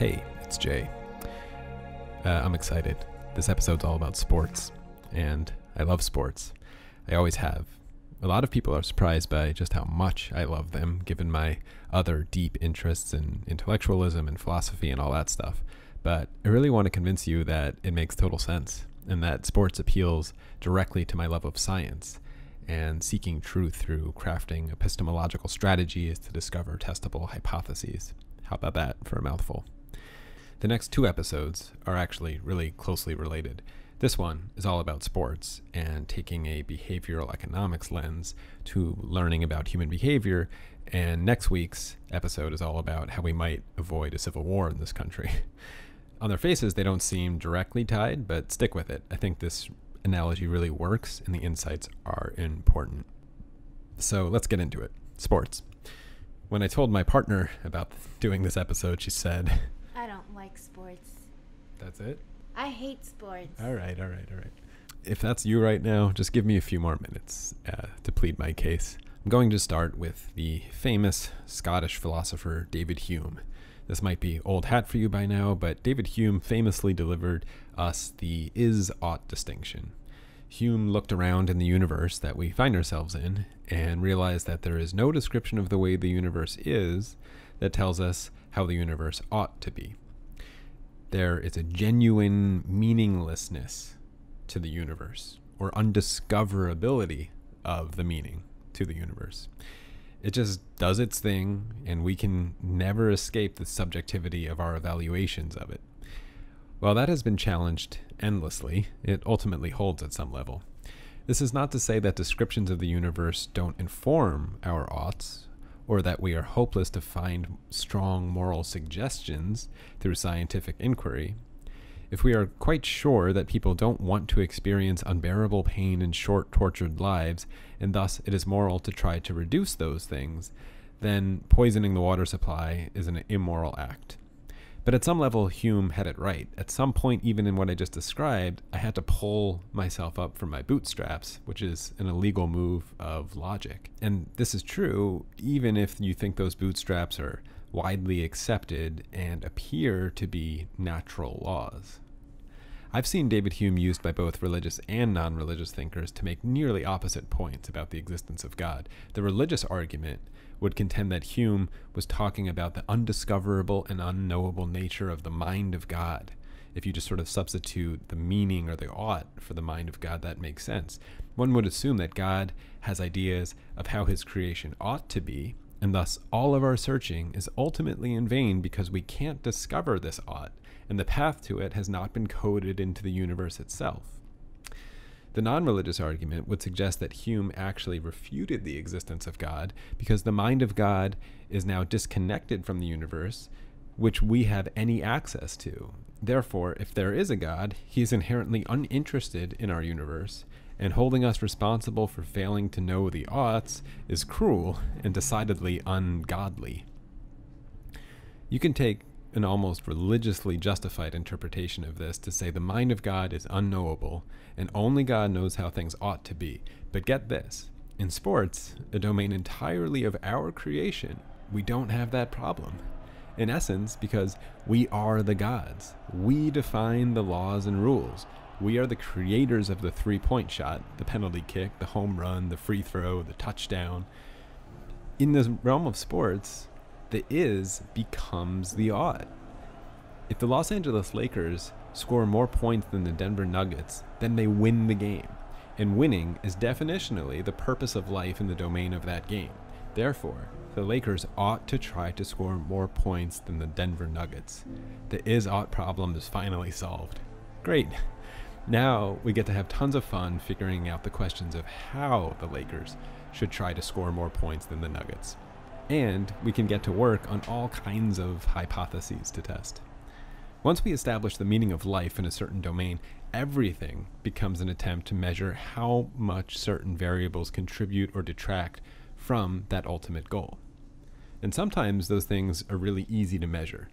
Hey, it's Jay. I'm excited. This episode's all about sports, and I love sports. I always have. A lot of people are surprised by just how much I love them, given my other deep interests in intellectualism and philosophy and all that stuff. But I really want to convince you that it makes total sense, and that sports appeals directly to my love of science and seeking truth through crafting epistemological strategies to discover testable hypotheses. How about that for a mouthful? The next two episodes are actually really closely related. This one is all about sports and taking a behavioral economics lens to learning about human behavior, and next week's episode is all about how we might avoid a civil war in this country. On their faces, they don't seem directly tied, but stick with it. I think this analogy really works, and the insights are important. So let's get into it. Sports. When I told my partner about doing this episode, she said, "I don't like sports." That's it? I hate sports. All right. If that's you right now, just give me a few more minutes to plead my case. I'm going to start with the famous Scottish philosopher David Hume. This might be old hat for you by now, but David Hume famously delivered us the is-ought distinction. Hume looked around in the universe that we find ourselves in and realized that there is no description of the way the universe is that tells us how the universe ought to be. There is a genuine meaninglessness to the universe, or undiscoverability of the meaning to the universe. It just does its thing, and we can never escape the subjectivity of our evaluations of it. While that has been challenged endlessly, it ultimately holds at some level. This is not to say that descriptions of the universe don't inform our oughts, or that we are hopeless to find strong moral suggestions through scientific inquiry. If we are quite sure that people don't want to experience unbearable pain and short, tortured lives, and thus it is moral to try to reduce those things, then poisoning the water supply is an immoral act. But at some level, Hume had it right. At some point, even in what I just described, I had to pull myself up from my bootstraps, which is an illegal move of logic. And this is true, even if you think those bootstraps are widely accepted and appear to be natural laws. I've seen David Hume used by both religious and non-religious thinkers to make nearly opposite points about the existence of God. The religious argument would contend that Hume was talking about the undiscoverable and unknowable nature of the mind of God. If you just sort of substitute the meaning or the ought for the mind of God, that makes sense. One would assume that God has ideas of how his creation ought to be, and thus all of our searching is ultimately in vain because we can't discover this ought, and the path to it has not been coded into the universe itself. The non-religious argument would suggest that Hume actually refuted the existence of God because the mind of God is now disconnected from the universe, which we have any access to. Therefore, if there is a God, he is inherently uninterested in our universe, and holding us responsible for failing to know the oughts is cruel and decidedly ungodly. You can take an almost religiously justified interpretation of this to say the mind of God is unknowable, and only God knows how things ought to be. But get this, in sports, a domain entirely of our creation, we don't have that problem. In essence, because we are the gods. We define the laws and rules. We are the creators of the three-point shot, the penalty kick, the home run, the free throw, the touchdown. In the realm of sports, the is becomes the ought. If the Los Angeles Lakers score more points than the Denver Nuggets, then they win the game. And winning is definitionally the purpose of life in the domain of that game. Therefore, the Lakers ought to try to score more points than the Denver Nuggets. The is-ought problem is finally solved. Great. Now we get to have tons of fun figuring out the questions of how the Lakers should try to score more points than the Nuggets. And we can get to work on all kinds of hypotheses to test. Once we establish the meaning of life in a certain domain, everything becomes an attempt to measure how much certain variables contribute or detract from that ultimate goal. And sometimes those things are really easy to measure.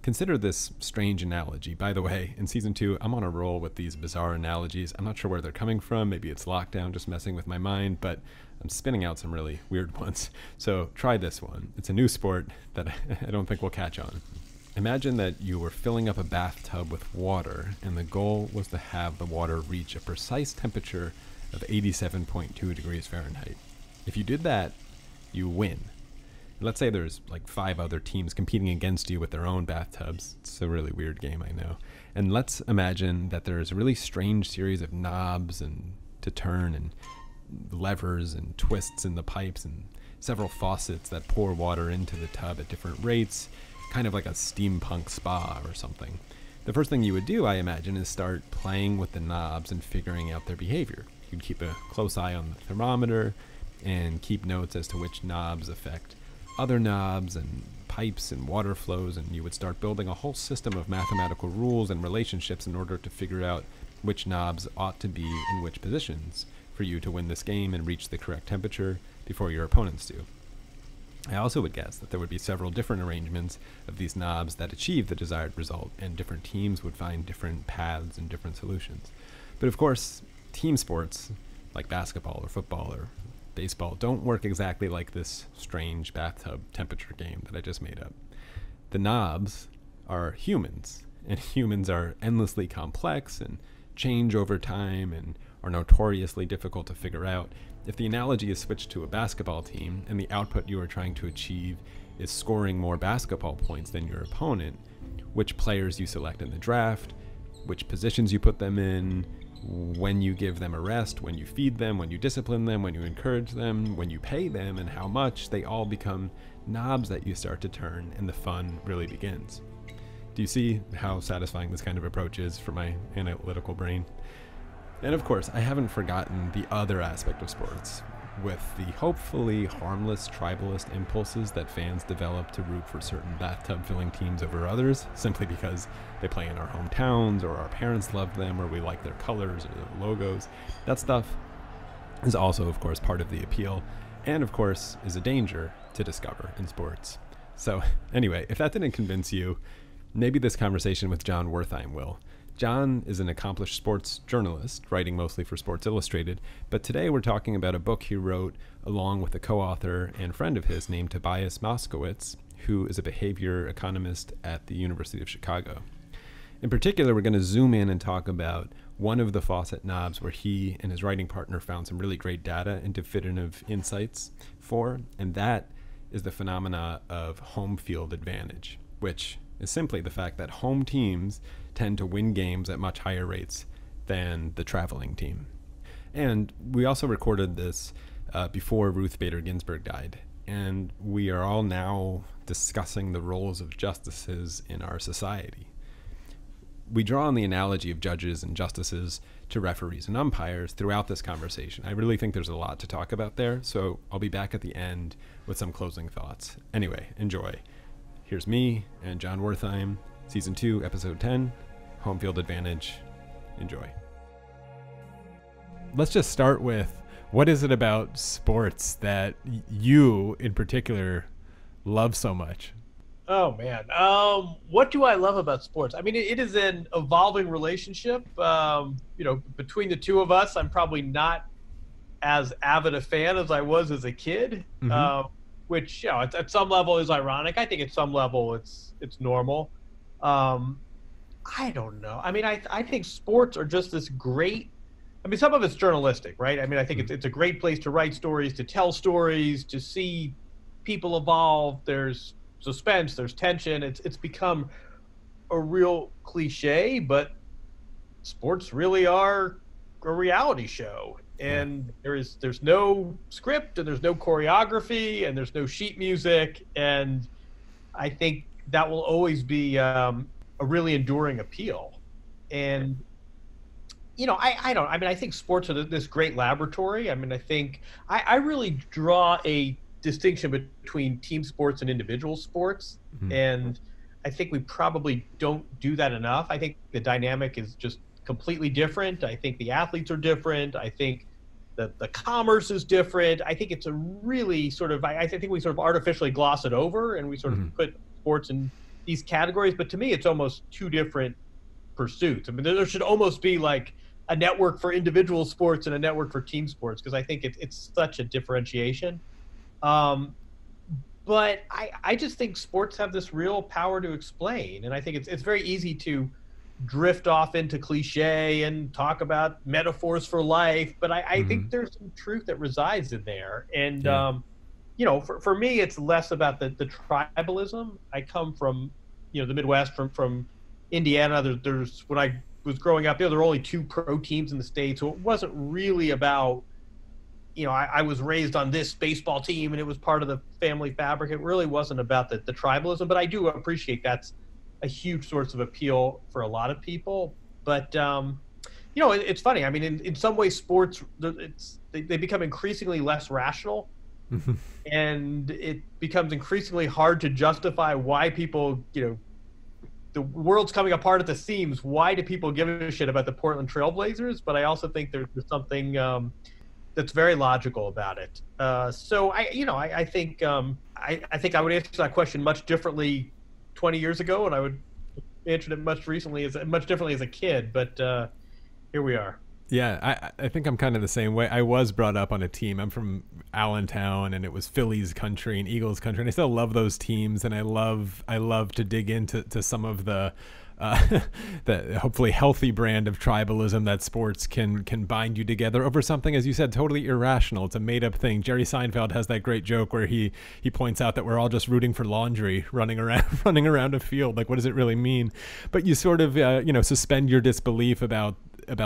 Consider this strange analogy. By the way, in season 2, I'm on a roll with these bizarre analogies. I'm not sure where they're coming from. Maybe it's lockdown just messing with my mind, but I'm spinning out some really weird ones. So try this one. It's a new sport that I don't think we'll catch on. Imagine that you were filling up a bathtub with water, and the goal was to have the water reach a precise temperature of 87.2 degrees Fahrenheit. If you did that, you win. And let's say there's like 5 other teams competing against you with their own bathtubs. It's a really weird game, I know. And let's imagine that there's a really strange series of knobs and to turn and levers and twists in the pipes and several faucets that pour water into the tub at different rates, kind of like a steampunk spa or something. The first thing you would do, I imagine, is start playing with the knobs and figuring out their behavior. You'd keep a close eye on the thermometer and keep notes as to which knobs affect other knobs and pipes and water flows, and you would start building a whole system of mathematical rules and relationships in order to figure out which knobs ought to be in which positions for you to win this game and reach the correct temperature before your opponents do. I also would guess that there would be several different arrangements of these knobs that achieve the desired result, and different teams would find different paths and different solutions. But of course, team sports, like basketball or football or baseball, don't work exactly like this strange bathtub temperature game that I just made up. The knobs are humans, and humans are endlessly complex and change over time and are notoriously difficult to figure out. If the analogy is switched to a basketball team and the output you are trying to achieve is scoring more basketball points than your opponent, which players you select in the draft, which positions you put them in, when you give them a rest, when you feed them, when you discipline them, when you encourage them, when you pay them, and how much, they all become knobs that you start to turn, and the fun really begins. Do you see how satisfying this kind of approach is for my analytical brain? And of course, I haven't forgotten the other aspect of sports, with the hopefully harmless tribalist impulses that fans develop to root for certain bathtub-filling teams over others, simply because they play in our hometowns, or our parents love them, or we like their colors or their logos. That stuff is also, of course, part of the appeal, and of course, is a danger to discover in sports. So anyway, if that didn't convince you, maybe this conversation with Jon Wertheim will. Jon is an accomplished sports journalist, writing mostly for Sports Illustrated, but today we're talking about a book he wrote along with a co-author and friend of his named Tobias Moskowitz, who is a behavior economist at the University of Chicago. In particular, we're going to zoom in and talk about one of the faucet knobs where he and his writing partner found some really great data and definitive insights for, and that is the phenomena of home field advantage, which is simply the fact that home teams tend to win games at much higher rates than the traveling team. And we also recorded this before Ruth Bader Ginsburg died, and we are all now discussing the roles of justices in our society. We draw on the analogy of judges and justices to referees and umpires throughout this conversation. I really think there's a lot to talk about there, so I'll be back at the end with some closing thoughts. Anyway, enjoy. Here's me and Jon Wertheim, Season 2, Episode 10, Home Field Advantage. Enjoy. Let's just start with, what is it about sports that you, in particular, love so much? Oh, man. What do I love about sports? I mean, it is an evolving relationship. You know, between the two of us, I'm probably not as avid a fan as I was as a kid. Mm-hmm. Which, you know, at some level is ironic. I think at some level it's normal. I don't know. I mean, I think sports are just this great. I mean, some of it's journalistic, right? I mean, I think it's a great place to write stories, to tell stories, to see people evolve. There's suspense. There's tension. It's become a real cliche, but sports really are a reality show. And there's no script, and there's no choreography, and there's no sheet music, and I think that will always be a really enduring appeal. And you know, I don't. I mean, I think sports are this great laboratory. I mean, I think I really draw a distinction between team sports and individual sports, mm-hmm. and I think we probably don't do that enough. I think the dynamic is just completely different. I think the athletes are different. I think the commerce is different. I think it's a really sort of, I think we sort of artificially gloss it over, and we sort mm-hmm. of put sports in these categories. But to me, it's almost two different pursuits. I mean, there should almost be like a network for individual sports and a network for team sports, because I think it's such a differentiation. But I just think sports have this real power to explain. And I think it's very easy to drift off into cliche and talk about metaphors for life. But I think there's some truth that resides in there. And, you know, for me, it's less about the tribalism. I come from, you know, the Midwest, from Indiana. There's when I was growing up, there were only two pro teams in the state. So it wasn't really about, you know, I was raised on this baseball team and it was part of the family fabric. It really wasn't about the tribalism, but I do appreciate that's a huge source of appeal for a lot of people. But, you know, it's funny. I mean, in some ways, sports, they become increasingly less rational and it becomes increasingly hard to justify why people, you know, the world's coming apart at the seams. Why do people give a shit about the Portland Trailblazers? But I also think there's something that's very logical about it. So I think I think I would answer that question much differently 20 years ago, and I would answer it much differently as a kid. But here we are. Yeah, I think I'm kind of the same way. I was brought up on a team. I'm from Allentown, and it was Phillies country and Eagles country, and I still love those teams, and I love to dig into some of the hopefully healthy brand of tribalism that sports can bind you together over something, as you said, totally irrational. It's a made up thing. Jerry Seinfeld has that great joke where he points out that we're all just rooting for laundry running around a field. Like, what does it really mean? But you sort of you know, suspend your disbelief about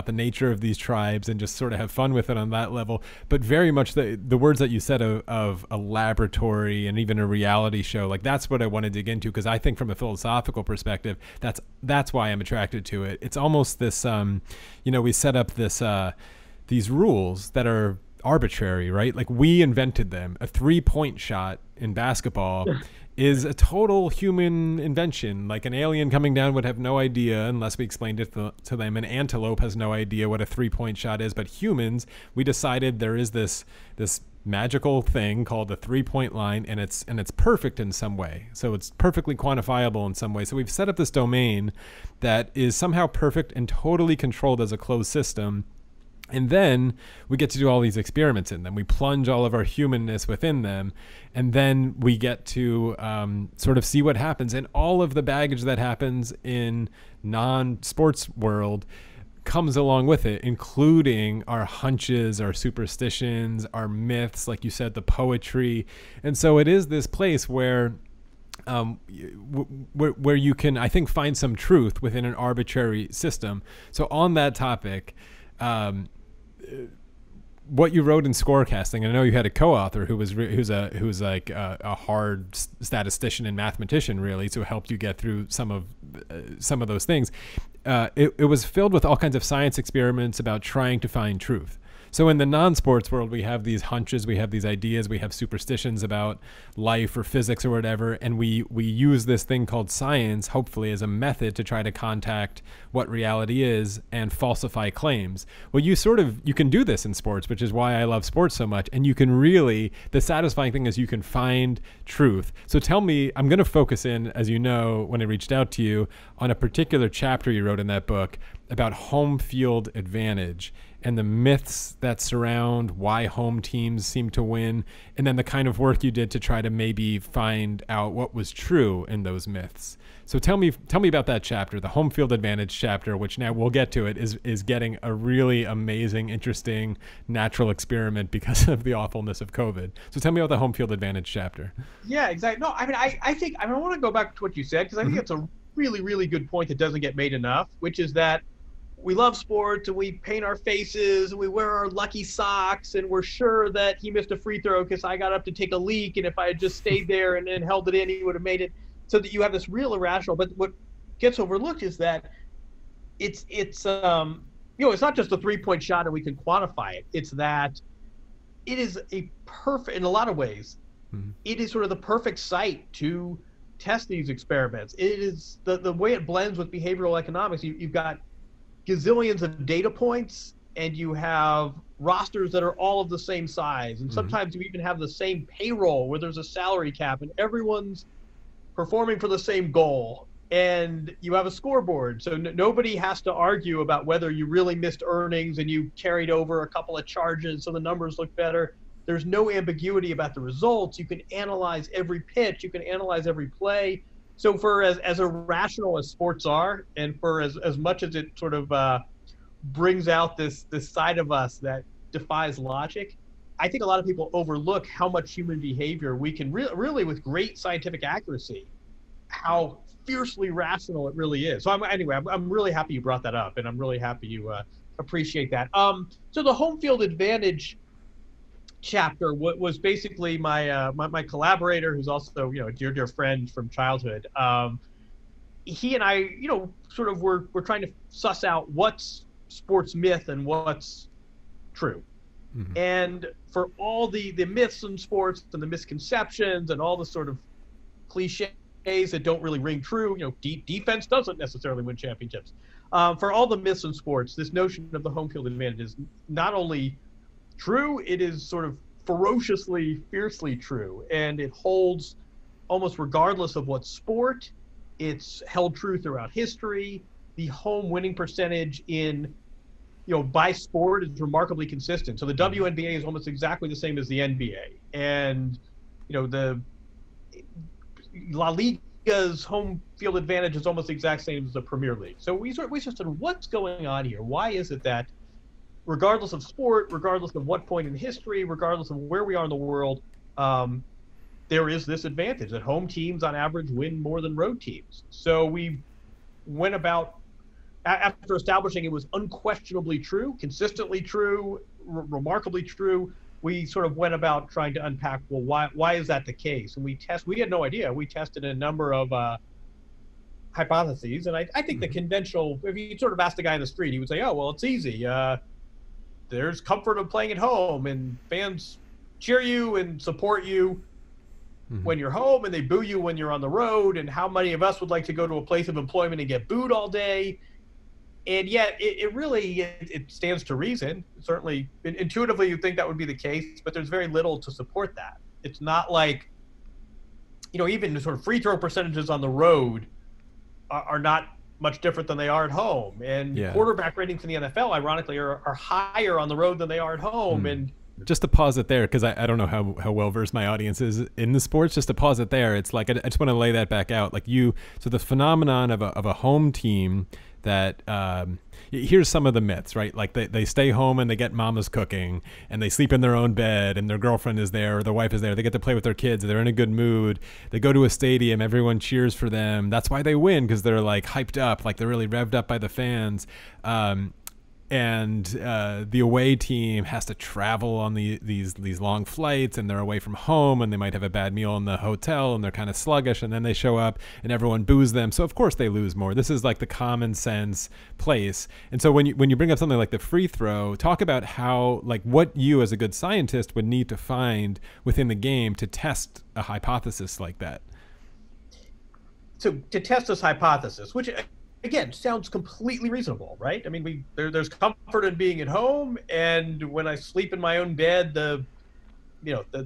the nature of these tribes and just sort of have fun with it on that level. But very much the words that you said of a laboratory and even a reality show, like, that's what I want to dig into, because I think from a philosophical perspective, that's why I'm attracted to it. It's almost this, you know, we set up this, these rules that are arbitrary, right? Like, we invented them. A 3-point shot in basketball is a total human invention. Like, an alien coming down would have no idea unless we explained it to them. An antelope has no idea what a 3-point shot is, but humans, we decided there is this magical thing called the 3-point line, and it's perfect in some way. So it's perfectly quantifiable in some way. So we've set up this domain that is somehow perfect and totally controlled as a closed system. And then we get to do all these experiments in them. We plunge all of our humanness within them. And then we get to sort of see what happens. And all of the baggage that happens in non-sports world comes along with it, including our hunches, our superstitions, our myths, like you said, the poetry. And so it is this place where you can, I think, find some truth within an arbitrary system. So on that topic, what you wrote in Scorecasting, and I know you had a co-author who's like a hard statistician and mathematician, really, to help you get through some of those things. It was filled with all kinds of science experiments about trying to find truth. So in the non-sports world, we have these hunches, we have these ideas, we have superstitions about life or physics or whatever, and we use this thing called science, hopefully, as a method to try to contact what reality is and falsify claims. Well, you can do this in sports, which is why I love sports so much, and you can really, the satisfying thing is you can find truth. So tell me, I'm going to focus in, as you know, when I reached out to you, on a particular chapter you wrote in that book about home field advantage and the myths that surround why home teams seem to win, and then the kind of work you did to try to maybe find out what was true in those myths. So tell me about that chapter, the home field advantage chapter, which, now we'll get to it, is getting a really amazing, interesting, natural experiment because of the awfulness of COVID. So tell me about the home field advantage chapter. Yeah, exactly. No, I mean, I want to go back to what you said, because I think it's a really, really good point that doesn't get made enough, which is that we love sports and we paint our faces and we wear our lucky socks and we're sure that he missed a free throw because I got up to take a leak, and if I had just stayed there and held it in, he would have made it. So that you have this real irrational. But what gets overlooked is that it's you know, it's not just a 3-point shot and we can quantify it. It's that it is a perfect, in a lot of ways, it is sort of the perfect site to test these experiments. It is the way it blends with behavioral economics. You've got gazillions of data points, and you have rosters that are all of the same size. And sometimes you even have the same payroll where there's a salary cap and everyone's performing for the same goal. And you have a scoreboard. So nobody has to argue about whether you really missed earnings and you carried over a couple of charges so the numbers look better. There's no ambiguity about the results. You can analyze every pitch. You can analyze every play. So for as irrational as sports are, and for as much as it sort of brings out this side of us that defies logic, I think a lot of people overlook how much human behavior we can really, with great scientific accuracy, how fiercely rational it really is. So I'm really happy you brought that up, and I'm really happy you appreciate that. So the home field advantage chapter was basically my collaborator, who's also a dear friend from childhood. He and I, sort of we're trying to suss out what's sports myth and what's true. Mm-hmm. And for all the myths in sports and the misconceptions and all the sort of cliches that don't really ring true, defense doesn't necessarily win championships. For all the myths in sports, this notion of the home field advantage is not only true, it is sort of ferociously, fiercely true. And it holds almost regardless of what sport. It's held true throughout history. The home winning percentage in by sport is remarkably consistent. So the WNBA is almost exactly the same as the NBA, and the La Liga's home field advantage is almost the exact same as the Premier League. So we just said, what's going on here? Why is it that, regardless of sport, regardless of what point in history, regardless of where we are in the world, there is this advantage that home teams on average win more than road teams? So we went about, after establishing it was unquestionably true, consistently true, remarkably true, we sort of went about trying to unpack, well, why is that the case? And we had no idea. We tested a number of hypotheses, and I think the conventional, if you sort of asked the guy in the street, he would say, oh, well, it's easy. There's comfort of playing at home, and fans cheer you and support you when you're home, and they boo you when you're on the road, and how many of us would like to go to a place of employment and get booed all day? And yet, it really stands to reason. Certainly, intuitively, you'd think that would be the case, but there's very little to support that. It's not like, even the sort of free throw percentages on the road are not much different than they are at home. And quarterback ratings in the NFL, ironically, are higher on the road than they are at home. And just to pause it there, because I don't know how well versed my audience is in the sports, just to pause it there. It's like, I just want to lay that back out. So the phenomenon of a home team that, here's some of the myths, right? Like they stay home and they get mama's cooking and they sleep in their own bed and their girlfriend is there or their wife is there. They get to play with their kids. They're in a good mood. They go to a stadium. Everyone cheers for them. That's why they win, because they're like hyped up, like they're really revved up by the fans. And the away team has to travel on these long flights, and they're away from home, and they might have a bad meal in the hotel, and they're kind of sluggish, and then they show up and everyone boos them, so of course they lose more. This is like the common sense place. And so when you bring up something like the free throw, talk about how, like, what you as a good scientist would need to find within the game to test a hypothesis like that. So to test this hypothesis, which again sounds completely reasonable, right? I mean, there's comfort in being at home, and when I sleep in my own bed, the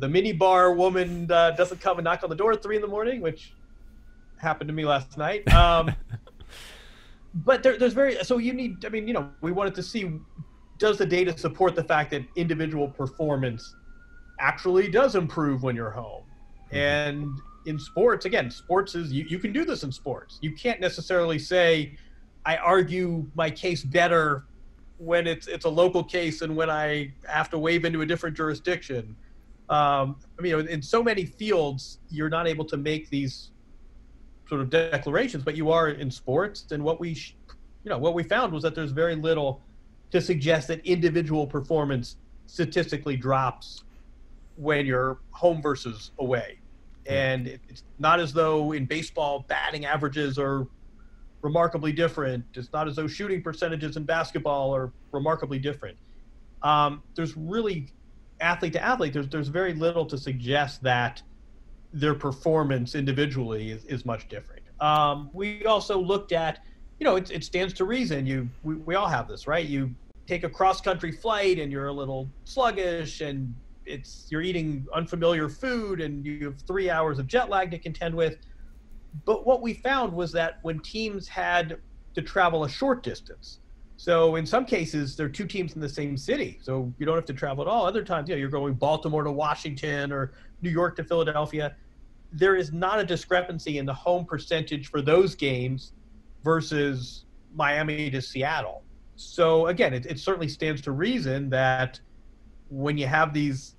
mini bar woman doesn't come and knock on the door at 3 in the morning, which happened to me last night. But so you need, we wanted to see, does the data support the fact that individual performance actually does improve when you're home? And in sports, again, sports is, you can do this in sports. You can't necessarily say, I argue my case better when it's a local case and when I have to wave into a different jurisdiction. In so many fields, you're not able to make these sort of declarations, but you are in sports. And what we found was that there's very little to suggest that individual performance statistically drops when you're home versus away. And it's not as though in baseball batting averages are remarkably different. It's not as though shooting percentages in basketball are remarkably different. There's really, athlete to athlete, there's very little to suggest that their performance individually is much different. We also looked at, it stands to reason. We all have this, right? You take a cross-country flight and you're a little sluggish, and you're eating unfamiliar food, and you have 3 hours of jet lag to contend with. But what we found was that when teams had to travel a short distance, So in some cases, there are two teams in the same city, so you don't have to travel at all. Other times, you know, you're going Baltimore to Washington or New York to Philadelphia. There is not a discrepancy in the home percentage for those games versus Miami to Seattle. So again, it certainly stands to reason that when you have these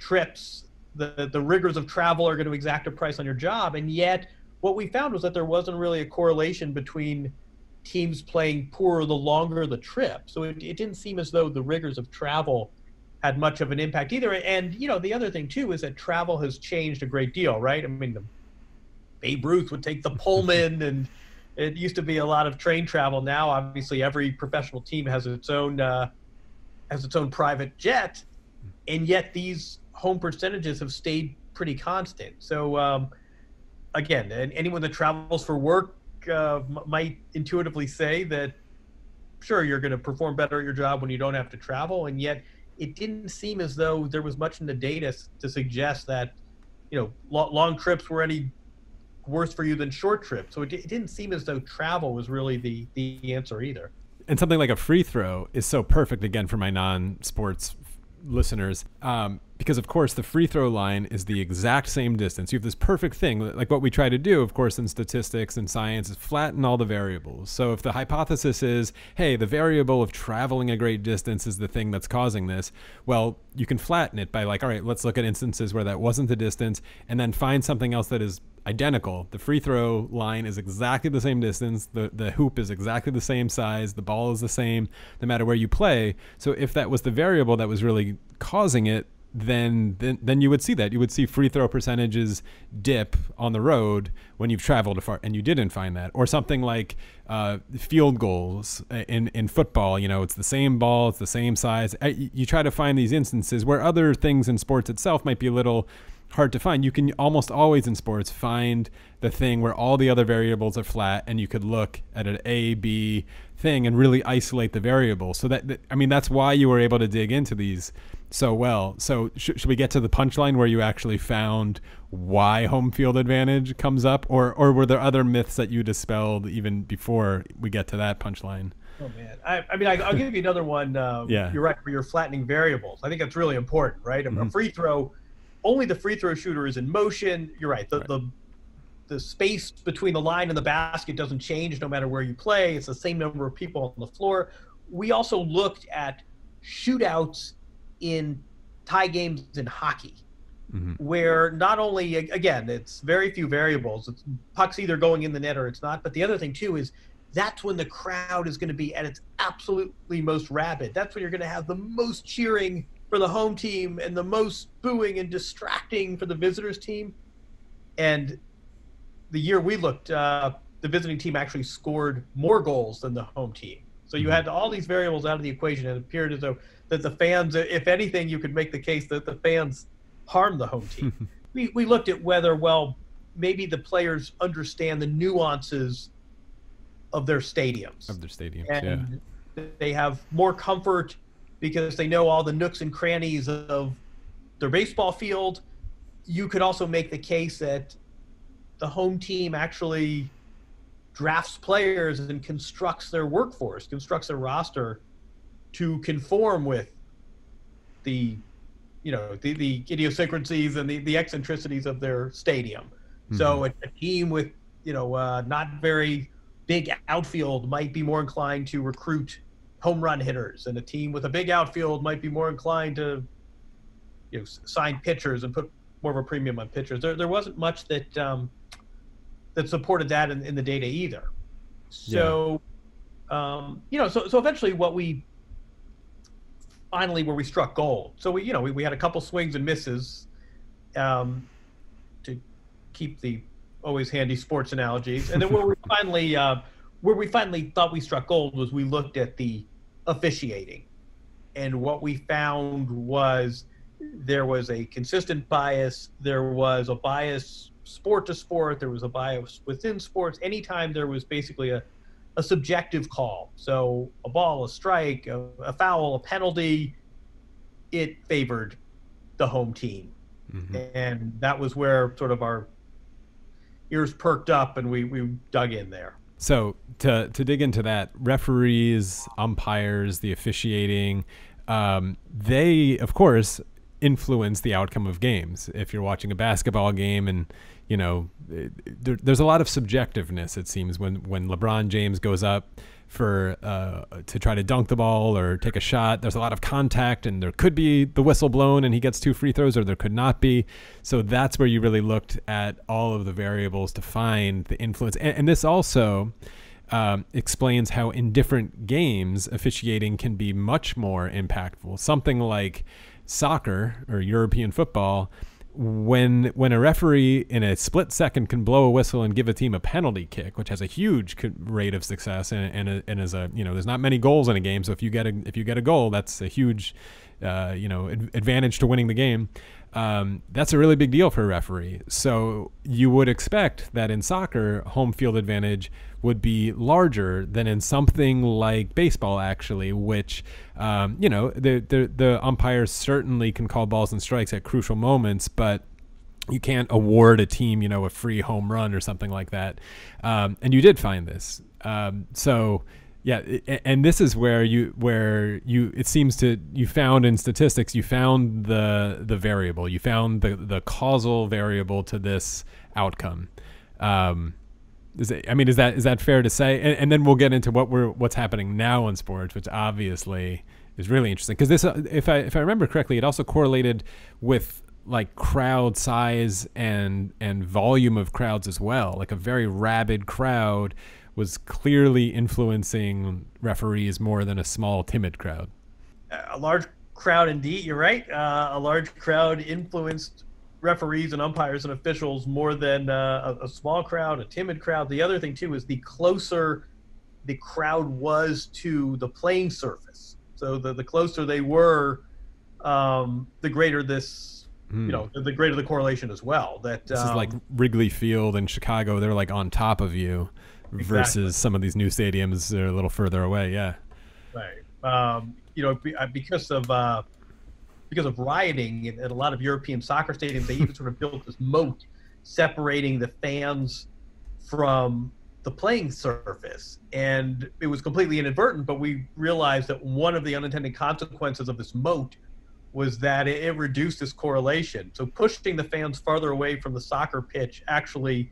trips, the rigors of travel are going to exact a price on your job. And yet what we found was that there wasn't really a correlation between teams playing poorer the longer the trip. So it didn't seem as though the rigors of travel had much of an impact either. And, you know, the other thing too is that travel has changed a great deal, right? I mean, Babe Ruth would take the Pullman, and it used to be a lot of train travel. Now, obviously, every professional team has its own private jet, and yet these home percentages have stayed pretty constant. So, again, anyone that travels for work might intuitively say that, sure, you're going to perform better at your job when you don't have to travel, and yet it didn't seem as though there was much in the data to suggest that, you know, long trips were any worse for you than short trips. So it didn't seem as though travel was really the answer either. And something like a free throw is so perfect, again, for my non-sports listeners, because of course the free throw line is the exact same distance. You have this perfect thing, like what we try to do, of course, in statistics and science, is flatten all the variables. So if the hypothesis is, hey, the variable of traveling a great distance is the thing that's causing this, well, you can flatten it by like, all right, let's look at instances where that wasn't the distance and then find something else that is identical. The free throw line is exactly the same distance. The hoop is exactly the same size. The ball is the same, no matter where you play. So if that was the variable that was really causing it, then you would see that. You would see free throw percentages dip on the road when you've traveled far, and you didn't find that. Or something like field goals in football. You know, it's the same ball, it's the same size. You try to find these instances where other things in sports itself might be a little hard to find. You can almost always in sports find the thing where all the other variables are flat, and you could look at an A, B thing and really isolate the variable. So that, I mean, that's why you were able to dig into these so well. So should we get to the punchline where you actually found why home field advantage comes up, or were there other myths that you dispelled even before we get to that punchline? Oh man, I mean, I'll give you another one. Yeah. You're right, for your flattening variables. I think that's really important, right? Mm-hmm. A free throw, only the free throw shooter is in motion. You're right. The space between the line and the basket doesn't change no matter where you play. It's the same number of people on the floor. We also looked at shootouts in tie games in hockey, mm-hmm. where not only, again, it's very few variables. It's pucks either going in the net or it's not. But the other thing too is that's when the crowd is going to be at its absolutely most rabid. That's when you're going to have the most cheering for the home team and the most booing and distracting for the visitors team. And the year we looked, the visiting team actually scored more goals than the home team. So you had all these variables out of the equation, and it appeared as though that the fans, if anything, you could make the case that the fans harmed the home team. We looked at whether, well, maybe the players understand the nuances of their stadiums. Of their stadiums, and yeah. They have more comfort because they know all the nooks and crannies of their baseball field. You could also make the case that the home team actually drafts players and constructs their workforce, constructs their roster to conform with the, you know, the idiosyncrasies and the eccentricities of their stadium. Mm-hmm. So a team with, you know, not very big outfield might be more inclined to recruit home run hitters, and a team with a big outfield might be more inclined to, you know, sign pitchers and put more of a premium on pitchers. There wasn't much that that supported that in the data either. So, yeah. You know, so eventually what we finally where we struck gold. So we, you know, we had a couple swings and misses to keep the always handy sports analogies, and then where we finally. Where we finally thought we struck gold was we looked at the officiating. And what we found was there was a consistent bias. There was a bias sport to sport. There was a bias within sports. Anytime there was basically a subjective call, so a ball, a strike, a foul, a penalty, it favored the home team. Mm-hmm. And that was where sort of our ears perked up and we dug in there. So to dig into that, referees, umpires, the officiating, they, of course, influence the outcome of games. If you're watching a basketball game and, you know, there's a lot of subjectiveness, it seems, when LeBron James goes up for to try to dunk the ball or take a shot, there's a lot of contact, and there could be the whistle blown and he gets 2 free throws, or there could not be. So that's where you really looked at all of the variables to find the influence. And this also explains how in different games officiating can be much more impactful. Something like soccer or European football, when a referee in a split second can blow a whistle and give a team a penalty kick, which has a huge rate of success, and is a, you know, there's not many goals in a game, so if you get a goal, that's a huge you know, advantage to winning the game. That's a really big deal for a referee. So you would expect that in soccer, home field advantage would be larger than in something like baseball, actually, which, you know, the umpires certainly can call balls and strikes at crucial moments, but you can't award a team, you know, a free home run or something like that. And you did find this. So yeah, and this is where you it seems to, you found in statistics, you found the variable, you found the causal variable to this outcome. I mean, is that fair to say? And then we'll get into what's happening now in sports, which obviously is really interesting, because this, if I remember correctly, it also correlated with like crowd size and volume of crowds as well. Like a very rabid crowd was clearly influencing referees more than a small, timid crowd. A large crowd, indeed. You're right. A large crowd influenced referees and umpires and officials more than a small crowd, a timid crowd. The other thing too is the closer the crowd was to the playing surface, so the closer they were, the greater this, you know, the greater the correlation as well. That this is like Wrigley Field in Chicago; they're like on top of you, exactly, versus some of these new stadiums that are a little further away. Yeah, right. You know, because of rioting at a lot of European soccer stadiums, they even sort of built this moat separating the fans from the playing surface. And it was completely inadvertent, but we realized that one of the unintended consequences of this moat was that it reduced this correlation. So pushing the fans farther away from the soccer pitch actually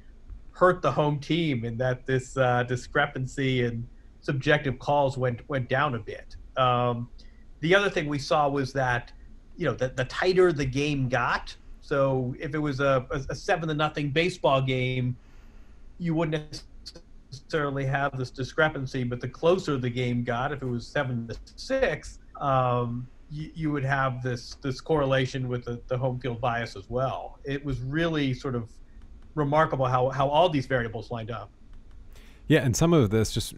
hurt the home team, and that this discrepancy in subjective calls went down a bit. The other thing we saw was that, you know, the tighter the game got. So if it was a 7-0 baseball game, you wouldn't necessarily have this discrepancy. But the closer the game got, if it was 7-6, you would have this correlation with the home field bias as well. It was really sort of remarkable how all these variables lined up. Yeah, and some of this, just,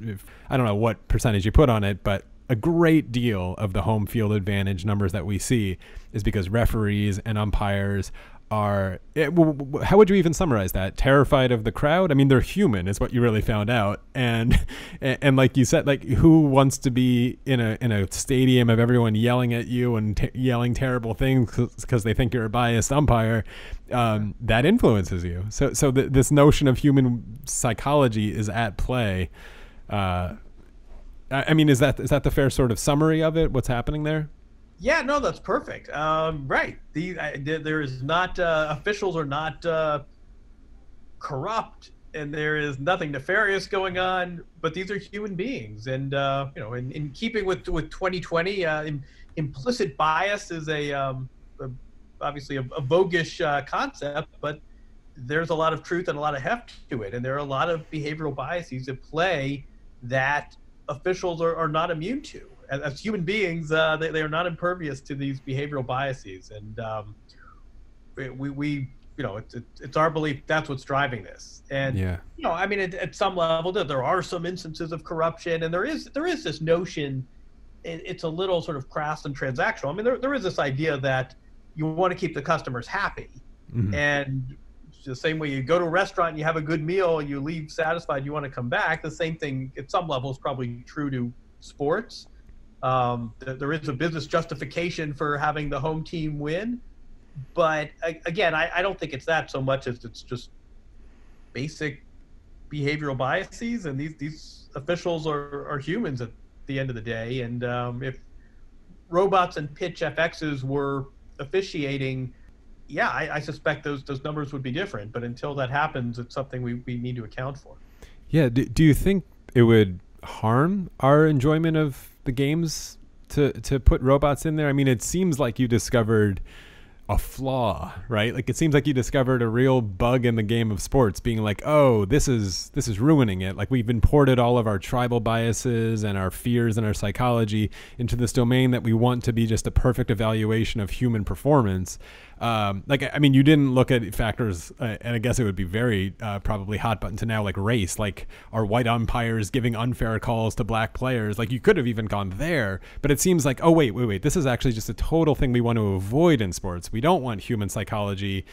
I don't know what percentage you put on it, but a great deal of the home field advantage numbers that we see is because referees and umpires are, how would you even summarize that? Terrified of the crowd? I mean, they're human is what you really found out. And like you said, like, who wants to be in a stadium of everyone yelling at you and yelling terrible things because they think you're a biased umpire? That influences you. So this notion of human psychology is at play. I mean, is that the fair sort of summary of it? What's happening there? Yeah, no, that's perfect. Right. There is not, officials are not corrupt, and there is nothing nefarious going on, but these are human beings. And, you know, in keeping with 2020, implicit bias is obviously a voguish concept, but there's a lot of truth and a lot of heft to it. And there are a lot of behavioral biases at play that officials are not immune to. As human beings, they are not impervious to these behavioral biases. And we you know, it's our belief that's what's driving this. And, yeah, you know, I mean, at some level, there are some instances of corruption, and there is this notion, it's a little sort of crass and transactional. I mean, there is this idea that you want to keep the customers happy. Mm-hmm. And the same way you go to a restaurant and you have a good meal and you leave satisfied, you want to come back. The same thing at some level is probably true to sports. There is a business justification for having the home team win. But again, I don't think it's that so much as it's just basic behavioral biases, and these officials are humans at the end of the day. And if robots and pitch FXs were officiating, yeah, I suspect those numbers would be different. But until that happens, it's something we need to account for. Yeah. Do you think it would harm our enjoyment of the games to put robots in there? I mean, it seems like you discovered a flaw, right? Like, it seems like you discovered a real bug in the game of sports, being like, oh, this is ruining it. Like, we've imported all of our tribal biases and our fears and our psychology into this domain that we want to be just a perfect evaluation of human performance. Like, I mean, you didn't look at factors, and I guess it would be very probably hot button to now, like race, like are white umpires giving unfair calls to black players? Like, you could have even gone there, but it seems like, oh, wait, this is actually just a total thing we want to avoid in sports. We don't want human psychology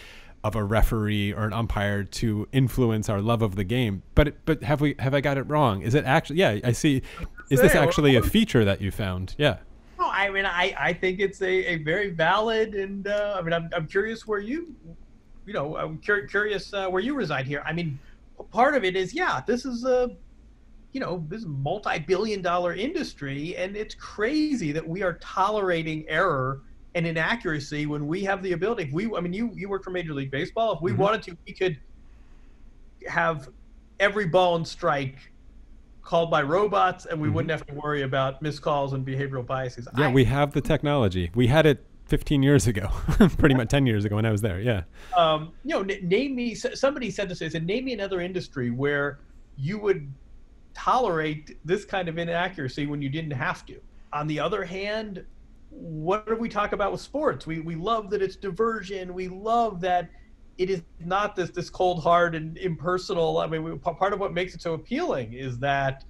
of a referee or an umpire to influence our love of the game. But have I got it wrong? Is it actually, yeah, I see. Is this actually a feature that you found? Yeah. No, I mean, I think it's a very valid, and I mean, I'm curious where I'm curious where you reside here. I mean, part of it is, yeah, this is this multi-billion-dollar industry, and it's crazy that we are tolerating error and inaccuracy when we have the ability. If we, I mean, you work for Major League Baseball. If we wanted to, we could have every ball and strike called by robots, and we wouldn't have to worry about miscalls and behavioral biases. Yeah, we have the technology. We had it 15 years ago, pretty much 10 years ago when I was there. Yeah. Name me. Somebody said this. They said, name me another industry where you would tolerate this kind of inaccuracy when you didn't have to. On the other hand, what do we talk about with sports? We love that it's diversion. We love that it is not this cold, hard, and impersonal. I mean, part of what makes it so appealing is that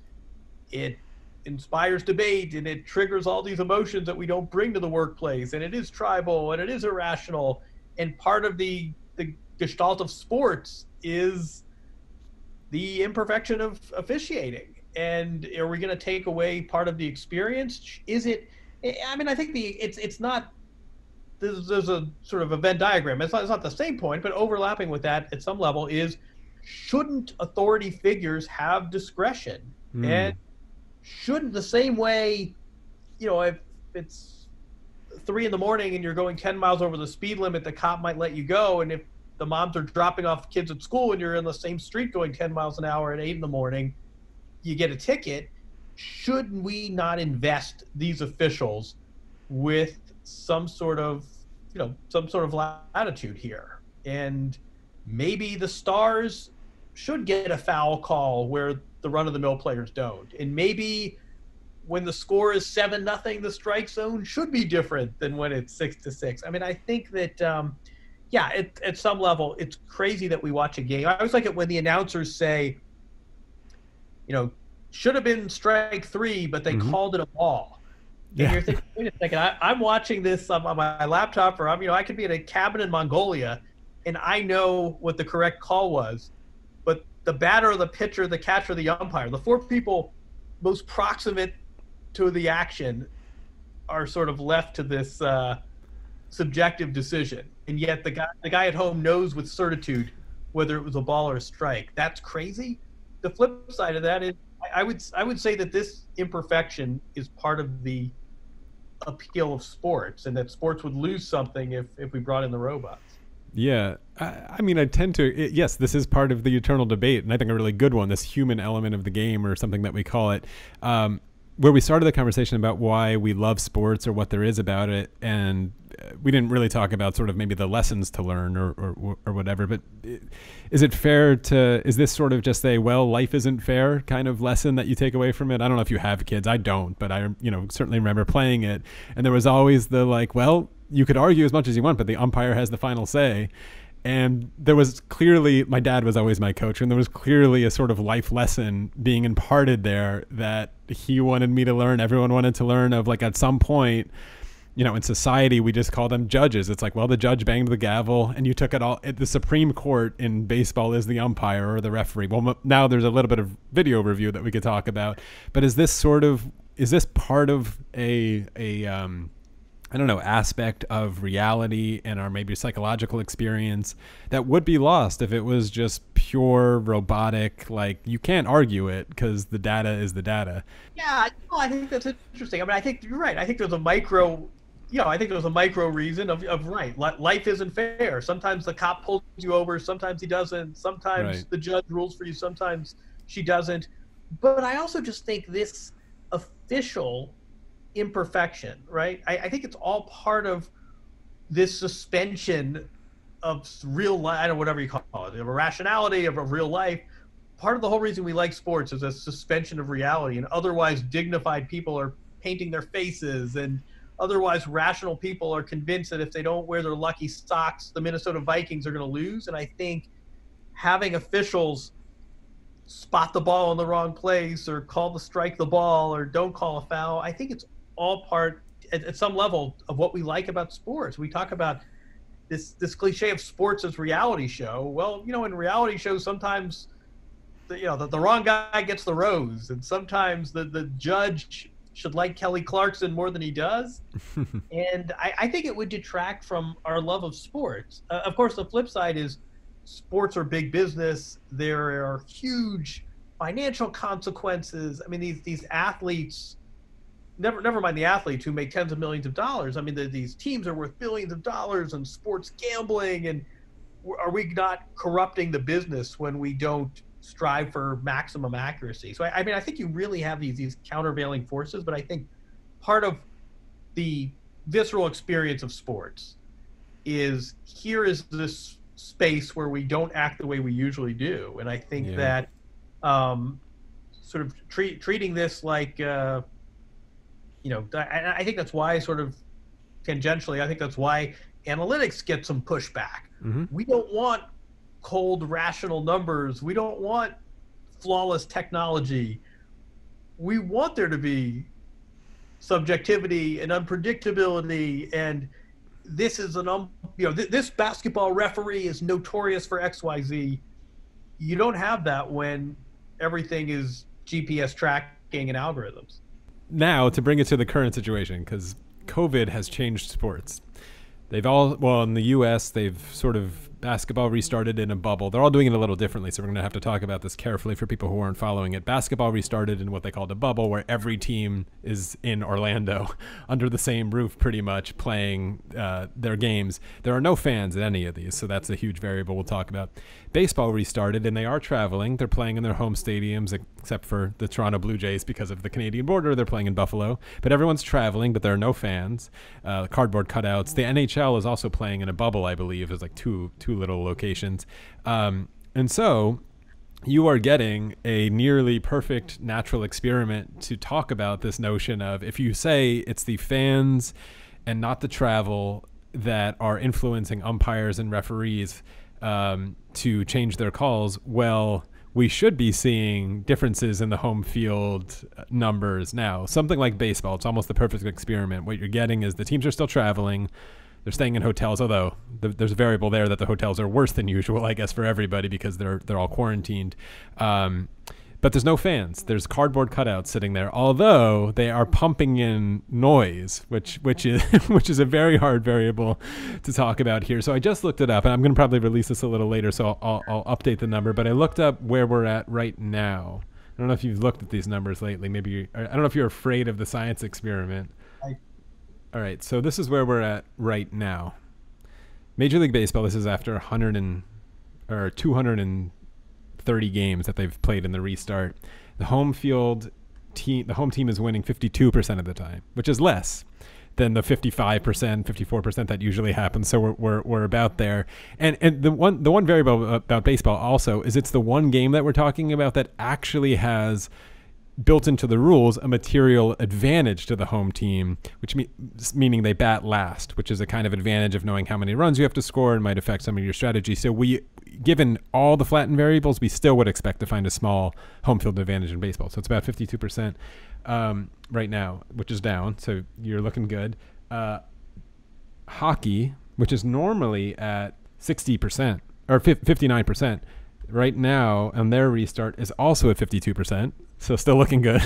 it inspires debate, and it triggers all these emotions that we don't bring to the workplace, and it is tribal, and it is irrational. And part of the gestalt of sports is the imperfection of officiating. And are we going to take away part of the experience? Is it, I mean, I think it's not, there's a sort of a Venn diagram. It's not the same point, but overlapping with that at some level is, shouldn't authority figures have discretion? And shouldn't the same way, if it's 3 in the morning and you're going 10 miles over the speed limit, the cop might let you go. And if the moms are dropping off kids at school and you're in the same street going 10 miles an hour at 8 in the morning, you get a ticket. Should we not invest these officials with some sort of latitude here? And maybe the stars should get a foul call where the run-of-the-mill players don't. And maybe when the score is 7-0, the strike zone should be different than when it's 6-6. I mean, I think that, at some level, it's crazy that we watch a game. I always like it when the announcers say, should have been strike 3, but they called it a ball. Yeah. And you're thinking, wait a second, I'm watching this on my laptop, or I could be in a cabin in Mongolia, and I know what the correct call was. But the batter, the pitcher, the catcher, the umpire, the 4 people most proximate to the action are sort of left to this subjective decision. And yet the guy at home knows with certitude whether it was a ball or a strike. That's crazy. The flip side of that is, I would say that this imperfection is part of the appeal of sports, and that sports would lose something if we brought in the robots. Yeah. I mean, I tend to, yes, this is part of the eternal debate, and I think a really good one, this human element of the game, or something that we call it, where we started the conversation about why we love sports or what there is about it. And we didn't really talk about sort of maybe the lessons to learn or whatever, but is this sort of just a, well, life isn't fair kind of lesson that you take away from it? I don't know if you have kids. I don't, but I, certainly remember playing it. And there was always the like, well, you could argue as much as you want, but the umpire has the final say. And there was clearly, my dad was always my coach, and there was clearly a sort of life lesson being imparted there that he wanted me to learn. Everyone wanted to learn of, like, at some point, in society, we just call them judges. It's like, well, the judge banged the gavel and you took it all. The Supreme Court in baseball is the umpire or the referee. Well, now there's a little bit of video review that we could talk about, but is this part of a I don't know, aspect of reality and our maybe psychological experience that would be lost if it was just pure robotic, like you can't argue it because the data is the data. Yeah, no, I think that's interesting. I mean, I think you're right. I think there's a micro, you know, I think there's a micro reason of right. Life isn't fair. Sometimes the cop pulls you over. Sometimes he doesn't. Sometimes right. The judge rules for you. Sometimes she doesn't. But I also just think this official imperfection, right? I think it's all part of this suspension of real life, I don't know, whatever you call it, of a rationality, of real life. Part of the whole reason we like sports is a suspension of reality, and otherwise dignified people are painting their faces, and otherwise rational people are convinced that if they don't wear their lucky socks, the Minnesota Vikings are going to lose. And I think having officials spot the ball in the wrong place or strike the ball or don't call a foul, I think it's all part at some level of what we like about sports. We talk about this cliche of sports as reality show. Well, you know, in reality shows, sometimes the wrong guy gets the rose, and sometimes the judge should like Kelly Clarkson more than he does. And I think it would detract from our love of sports. Of course, the flip side is sports are big business. There are huge financial consequences. I mean, these athletes, never mind the athletes who make tens of millions of dollars. I mean, these teams are worth billions of dollars, and sports gambling. And are we not corrupting the business when we don't strive for maximum accuracy? So, I mean, I think you really have these countervailing forces, but I think part of the visceral experience of sports is here is this space where we don't act the way we usually do. And I think that sort of treating this like, you know, I think that's why sort of tangentially, I think that's why analytics get some pushback. Mm-hmm. We don't want cold, rational numbers. We don't want flawless technology. We want there to be subjectivity and unpredictability. And this is this basketball referee is notorious for XYZ. You don't have that when everything is GPS tracking and algorithms. Now, to bring it to the current situation, because COVID has changed sports. They've all, well, in the U.S., they've sort of basketball restarted in a bubble. They're all doing it a little differently, so we're going to have to talk about this carefully for people who aren't following it. Basketball restarted in what they called a bubble, where every team is in Orlando under the same roof pretty much playing their games. There are no fans at any of these, so that's a huge variable we'll talk about. Baseball restarted, and they are traveling. They're playing in their home stadiums, except for the Toronto Blue Jays because of the Canadian border. They're playing in Buffalo, but everyone's traveling, but there are no fans. Cardboard cutouts. The NHL is also playing in a bubble, I believe. There's like two little locations. And so you are getting a nearly perfect natural experiment to talk about this notion of, if you say it's the fans and not the travel that are influencing umpires and referees to change their calls, well, we should be seeing differences in the home field numbers now. Something like baseball, it's almost the perfect experiment. What you're getting is the teams are still traveling. They're staying in hotels, although there's a variable there that the hotels are worse than usual, I guess, for everybody because they're all quarantined. But there's no fans. There's cardboard cutouts sitting there, although they are pumping in noise, which is a very hard variable to talk about here. So I just looked it up, and I'm going to probably release this a little later, so I'll update the number. But I looked up where we're at right now. I don't know if you've looked at these numbers lately. I don't know if you're afraid of the science experiment. All right, so this is where we're at right now. Major League Baseball, this is after 230 games that they've played in the restart. The home team is winning 52% of the time, which is less than the 55%, 54% that usually happens. So we're about there. And the one variable about baseball also is it's the one game that we're talking about that actually has built into the rules a material advantage to the home team, which meaning they bat last, which is a kind of advantage of knowing how many runs you have to score and might affect some of your strategy. So given all the flattened variables, we still would expect to find a small home field advantage in baseball. So it's about 52% right now, which is down. So you're looking good. Hockey, which is normally at 60% or 59%, right now on their restart is also at 52%. So still looking good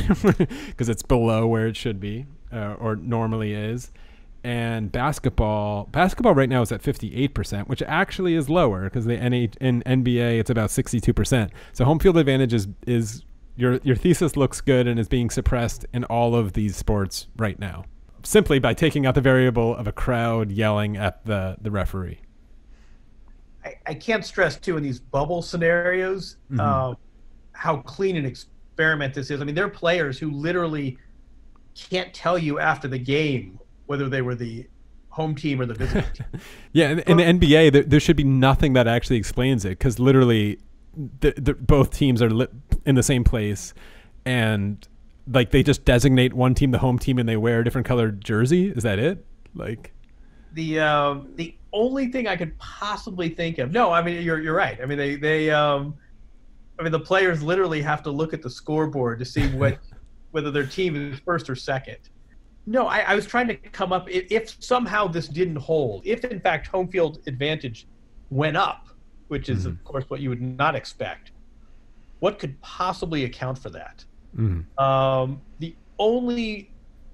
because it's below where it should be or normally is. and basketball right now is at 58%, which actually is lower because in NBA it's about 62%. So home field advantage is your thesis looks good and is being suppressed in all of these sports right now, simply by taking out the variable of a crowd yelling at the referee. I can't stress too, in these bubble scenarios, how clean an experiment this is. I mean, there are players who literally can't tell you after the game whether they were the home team or the visiting team. Yeah, in the NBA, there should be nothing that actually explains it, because literally both teams are in the same place, and like they just designate one team the home team and they wear a different colored jersey. Is that it? Like the only thing I could possibly think of. No, I mean you're right. I mean they the players literally have to look at the scoreboard to see whether their team is first or second. No, I was trying to come up, if somehow this didn't hold, if in fact home field advantage went up, which is of course what you would not expect, what could possibly account for that? The only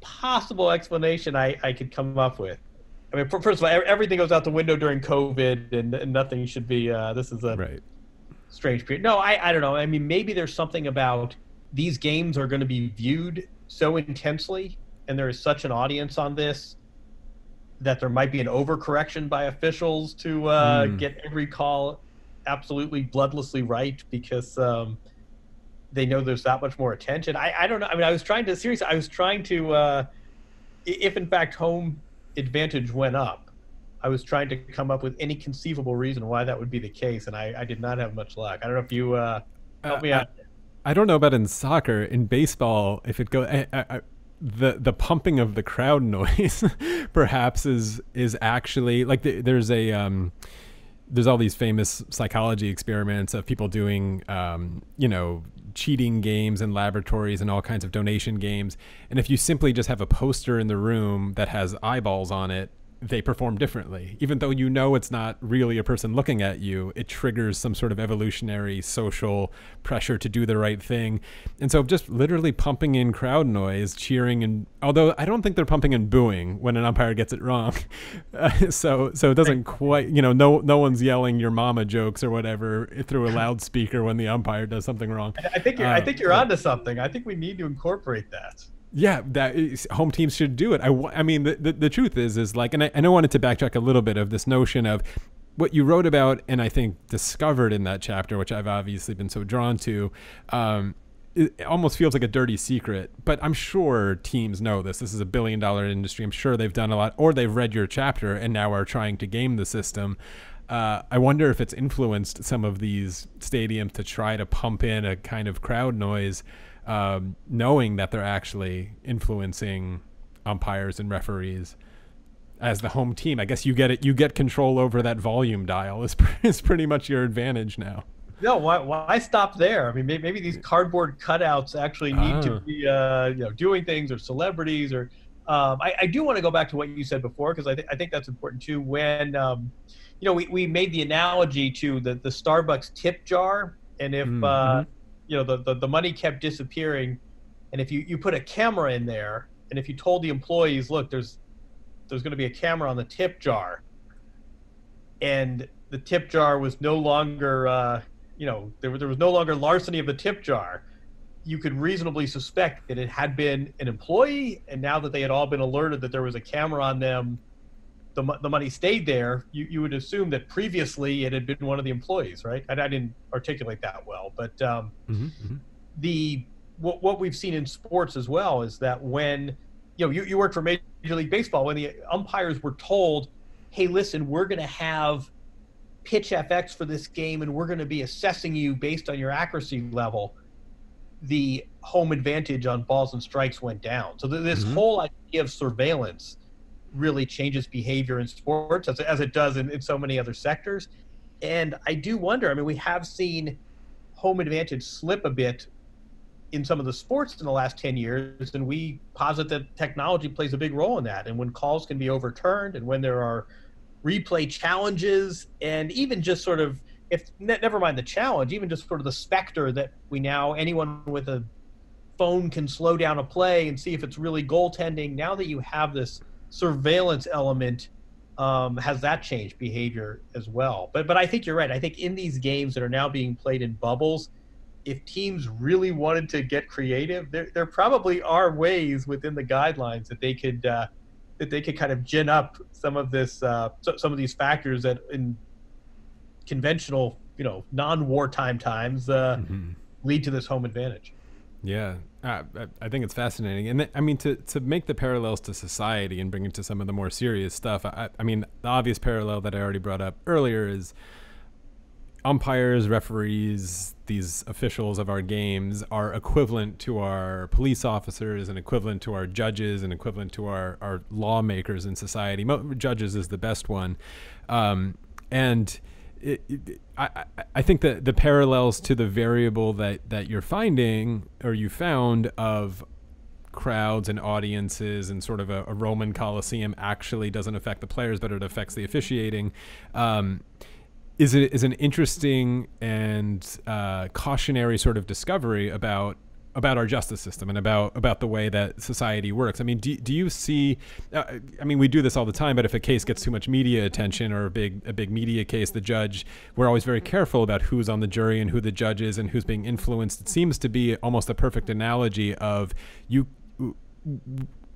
possible explanation I could come up with, I mean, first of all, everything goes out the window during COVID, and nothing should be, this is a strange period. No, I don't know. I mean, maybe there's something about these games are going to be viewed so intensely, and there is such an audience on this, that there might be an overcorrection by officials to get every call absolutely bloodlessly right, because they know there's that much more attention. I don't know. I mean, I was trying to, if in fact home advantage went up, I was trying to come up with any conceivable reason why that would be the case, and I did not have much luck. I don't know if you help me out. I don't know about in soccer. In baseball, if it goes, the pumping of the crowd noise perhaps is actually like there's all these famous psychology experiments of people doing cheating games and laboratories and all kinds of donation games, and if you simply just have a poster in the room that has eyeballs on it, they perform differently. Even though you know it's not really a person looking at you, it triggers some sort of evolutionary social pressure to do the right thing. And so just literally pumping in crowd noise, cheering, and although I don't think they're pumping and booing when an umpire gets it wrong. So it doesn't quite, no one's yelling your mama jokes or whatever through a loudspeaker when the umpire does something wrong. I think you're onto something. I think we need to incorporate that. Yeah, home teams should do it. I mean, the truth is like, and I wanted to backtrack a little bit of this notion of what you wrote about, and I think discovered in that chapter, which I've obviously been so drawn to. It almost feels like a dirty secret, but I'm sure teams know this. This is a $1 billion industry. I'm sure they've done a lot, or they've read your chapter and now are trying to game the system. I wonder if it's influenced some of these stadiums to try to pump in a kind of crowd noise, knowing that they're actually influencing umpires and referees. As the home team, I guess you get control over that volume dial. Is pretty much your advantage now. No, why stop there? I mean, maybe these cardboard cutouts actually need to be doing things, or celebrities, or I do want to go back to what you said before, because I think that's important too. When we made the analogy to the Starbucks tip jar, and if the money kept disappearing, and if you put a camera in there, and if you told the employees, look, there's going to be a camera on the tip jar, and the tip jar was no longer there was no longer larceny of the tip jar, you could reasonably suspect that it had been an employee, and now that they had all been alerted that there was a camera on them, the money stayed there. You would assume that previously it had been one of the employees, right? I didn't articulate that well, but what we've seen in sports as well is that when you worked for Major League Baseball, when the umpires were told, hey, listen, we're going to have pitch FX for this game, and we're going to be assessing you based on your accuracy level, the home advantage on balls and strikes went down. So this whole idea of surveillance really changes behavior in sports, as it does in so many other sectors. And I do wonder, I mean, we have seen home advantage slip a bit in some of the sports in the last 10 years, and we posit that technology plays a big role in that. And when calls can be overturned, and when there are replay challenges, and even just sort of, never mind the challenge, even just sort of the specter that we now, anyone with a phone can slow down a play and see if it's really goaltending. Now that you have this surveillance element, has that changed behavior as well? But I think you're right. I think in these games that are now being played in bubbles, if teams really wanted to get creative, there probably are ways within the guidelines that they could kind of gin up some of this, some of these factors that in conventional, you know, non-wartime times lead to this home advantage. Yeah, I think it's fascinating. And I mean, to make the parallels to society and bring it to some of the more serious stuff, I mean, the obvious parallel that I already brought up earlier is umpires, referees, these officials of our games are equivalent to our police officers and equivalent to our judges and equivalent to our lawmakers in society. Judges is the best one. And I think that the parallels to the variable that you're finding or you found of crowds and audiences and sort of a Roman Colosseum actually doesn't affect the players, but it affects the officiating. Is an interesting and cautionary sort of discovery about our justice system and about the way that society works. I mean, do you see, I mean, we do this all the time, but if a case gets too much media attention or a big media case, the judge, we're always very careful about who's on the jury and who the judge is and who's being influenced. It seems to be almost a perfect analogy of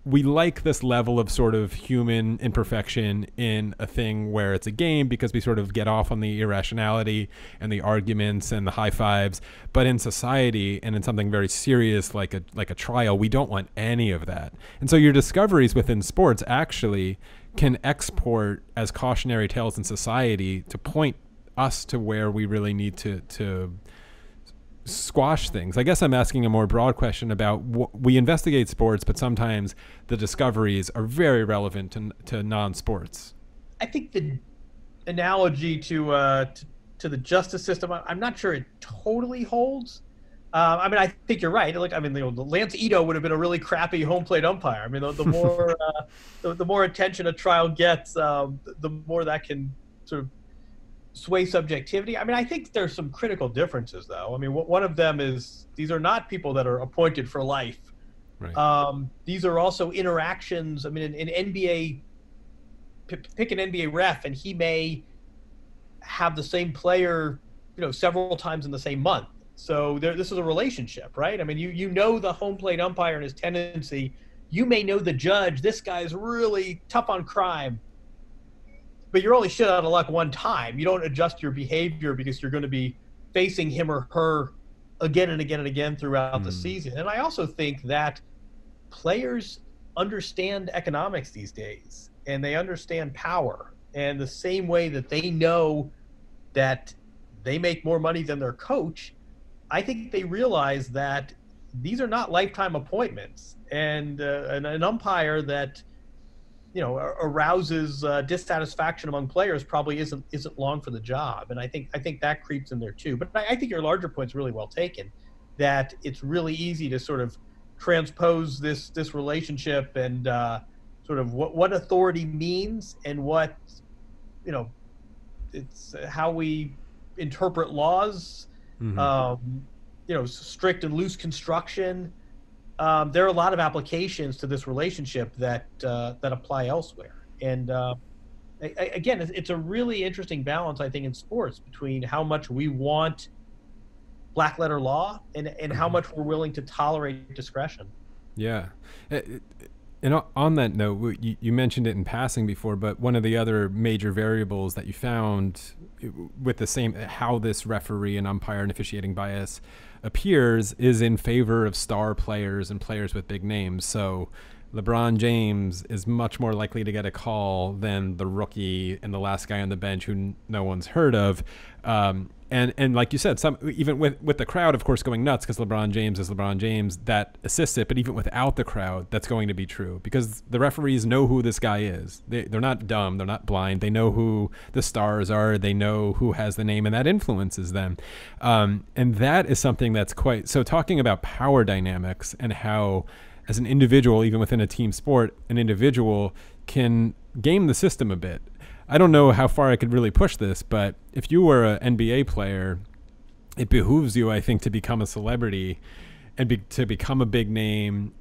we like this level of sort of human imperfection in a thing where it's a game because we sort of get off on the irrationality and the arguments and the high fives. But in society and in something very serious like a trial, we don't want any of that. And so your discoveries within sports actually can export as cautionary tales in society to point us to where we really need to squash things. I guess I'm asking a more broad question about we investigate sports, but sometimes the discoveries are very relevant to non-sports. I think the analogy to the justice system, I'm not sure it totally holds. I mean, I think you're right. Look, I mean, the Lance Ito would have been a really crappy home plate umpire. I mean, the more attention a trial gets, the more that can sort of sway subjectivity. I mean, I think there's some critical differences, though. I mean, one of them is these are not people that are appointed for life. Right. These are also interactions. I mean, an NBA, pick an NBA ref, and he may have the same player, you know, several times in the same month. So this is a relationship, right? I mean, you know the home plate umpire and his tendency. You may know the judge. This guy's really tough on crime. But you're only shit out of luck one time. You don't adjust your behavior because you're going to be facing him or her again and again and again throughout the season. And I also think that players understand economics these days, and they understand power. And the same way that they know that they make more money than their coach, I think they realize that these are not lifetime appointments. And an umpire that you know, arouses dissatisfaction among players probably isn't long for the job. And I think that creeps in there too. But I think your larger point's really well taken, that it's really easy to sort of transpose this relationship and sort of what authority means and what, you know, it's how we interpret laws, you know, strict and loose construction. There are a lot of applications to this relationship that apply elsewhere. And again, it's a really interesting balance, I think, in sports between how much we want black letter law and how much we're willing to tolerate discretion. Yeah. And on that note, you mentioned it in passing before, but one of the other major variables that you found with the same, how this referee and umpire and officiating bias appears is in favor of star players and players with big names. So LeBron James is much more likely to get a call than the rookie and the last guy on the bench who no one's heard of. And like you said, even with the crowd, of course, going nuts because LeBron James is LeBron James, that assists it. But even without the crowd, that's going to be true because the referees know who this guy is. They're not dumb. They're not blind. They know who the stars are. They know who has the name, and that influences them. And that is something that's quite... So talking about power dynamics and how, as an individual, even within a team sport, an individual can game the system a bit. I don't know how far I could really push this, but if you were an NBA player, it behooves you, I think, to become a celebrity and to become a big name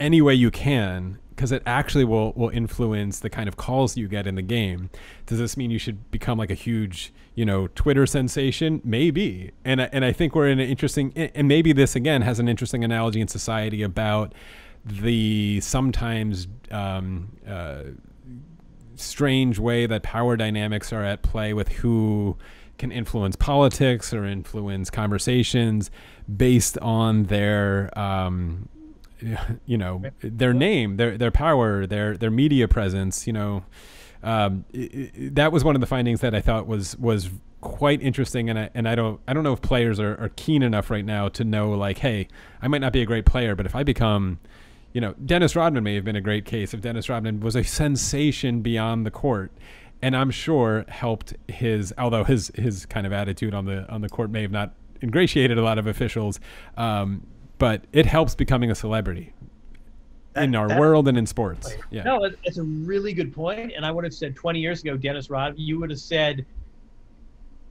any way you can, because it actually will influence the kind of calls you get in the game. Does this mean you should become like a huge, you know, Twitter sensation? Maybe. And I think we're in an interesting, and maybe this again has an interesting analogy in society about the sometimes strange way that power dynamics are at play with who can influence politics or influence conversations based on their, you know, their name, their power, their media presence. You know, that was one of the findings that I thought was quite interesting. And I don't know if players are keen enough right now to know, like, hey, I might not be a great player, but if I become, you know, Dennis Rodman may have been a great case. If Dennis Rodman was a sensation beyond the court, and I'm sure helped his, although his kind of attitude on the court may have not ingratiated a lot of officials, but it helps becoming a celebrity in our world and in sports. Yeah. No, it's a really good point. And I would have said 20 years ago, Dennis Rodman, you would have said,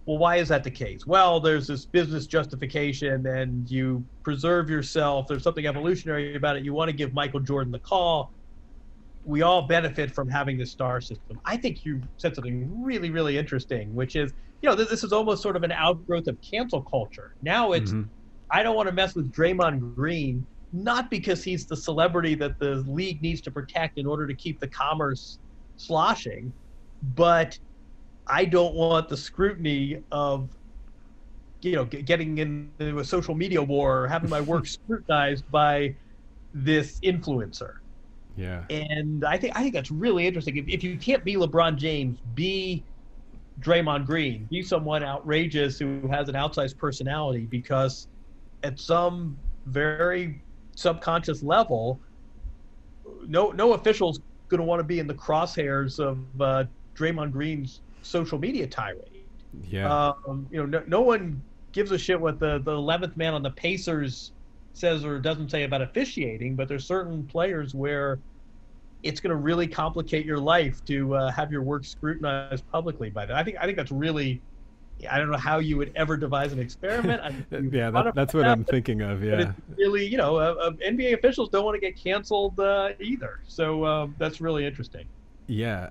well, why is that the case? Well, there's this business justification and you preserve yourself. There's something evolutionary about it. You want to give Michael Jordan the call. We all benefit from having this star system. I think you said something really, really interesting, which is, you know, this is almost sort of an outgrowth of cancel culture. Now it's, I don't want to mess with Draymond Green, not because he's the celebrity that the league needs to protect in order to keep the commerce sloshing, but I don't want the scrutiny of, you know, getting into a social media war or having my work scrutinized by this influencer. Yeah. And I think that's really interesting. If you can't be LeBron James, be Draymond Green, be someone outrageous who has an outsized personality, because at some very subconscious level, no official's going to want to be in the crosshairs of Draymond Green's social media tirade. Yeah. You know, no one gives a shit what the 11th man on the Pacers says or doesn't say about officiating, but there's certain players where it's going to really complicate your life to have your work scrutinized publicly by that. I think that's really, I don't know how you would ever devise an experiment. Yeah, that's what I'm thinking of. Yeah, but it's really, you know, NBA officials don't want to get canceled either. So that's really interesting. Yeah,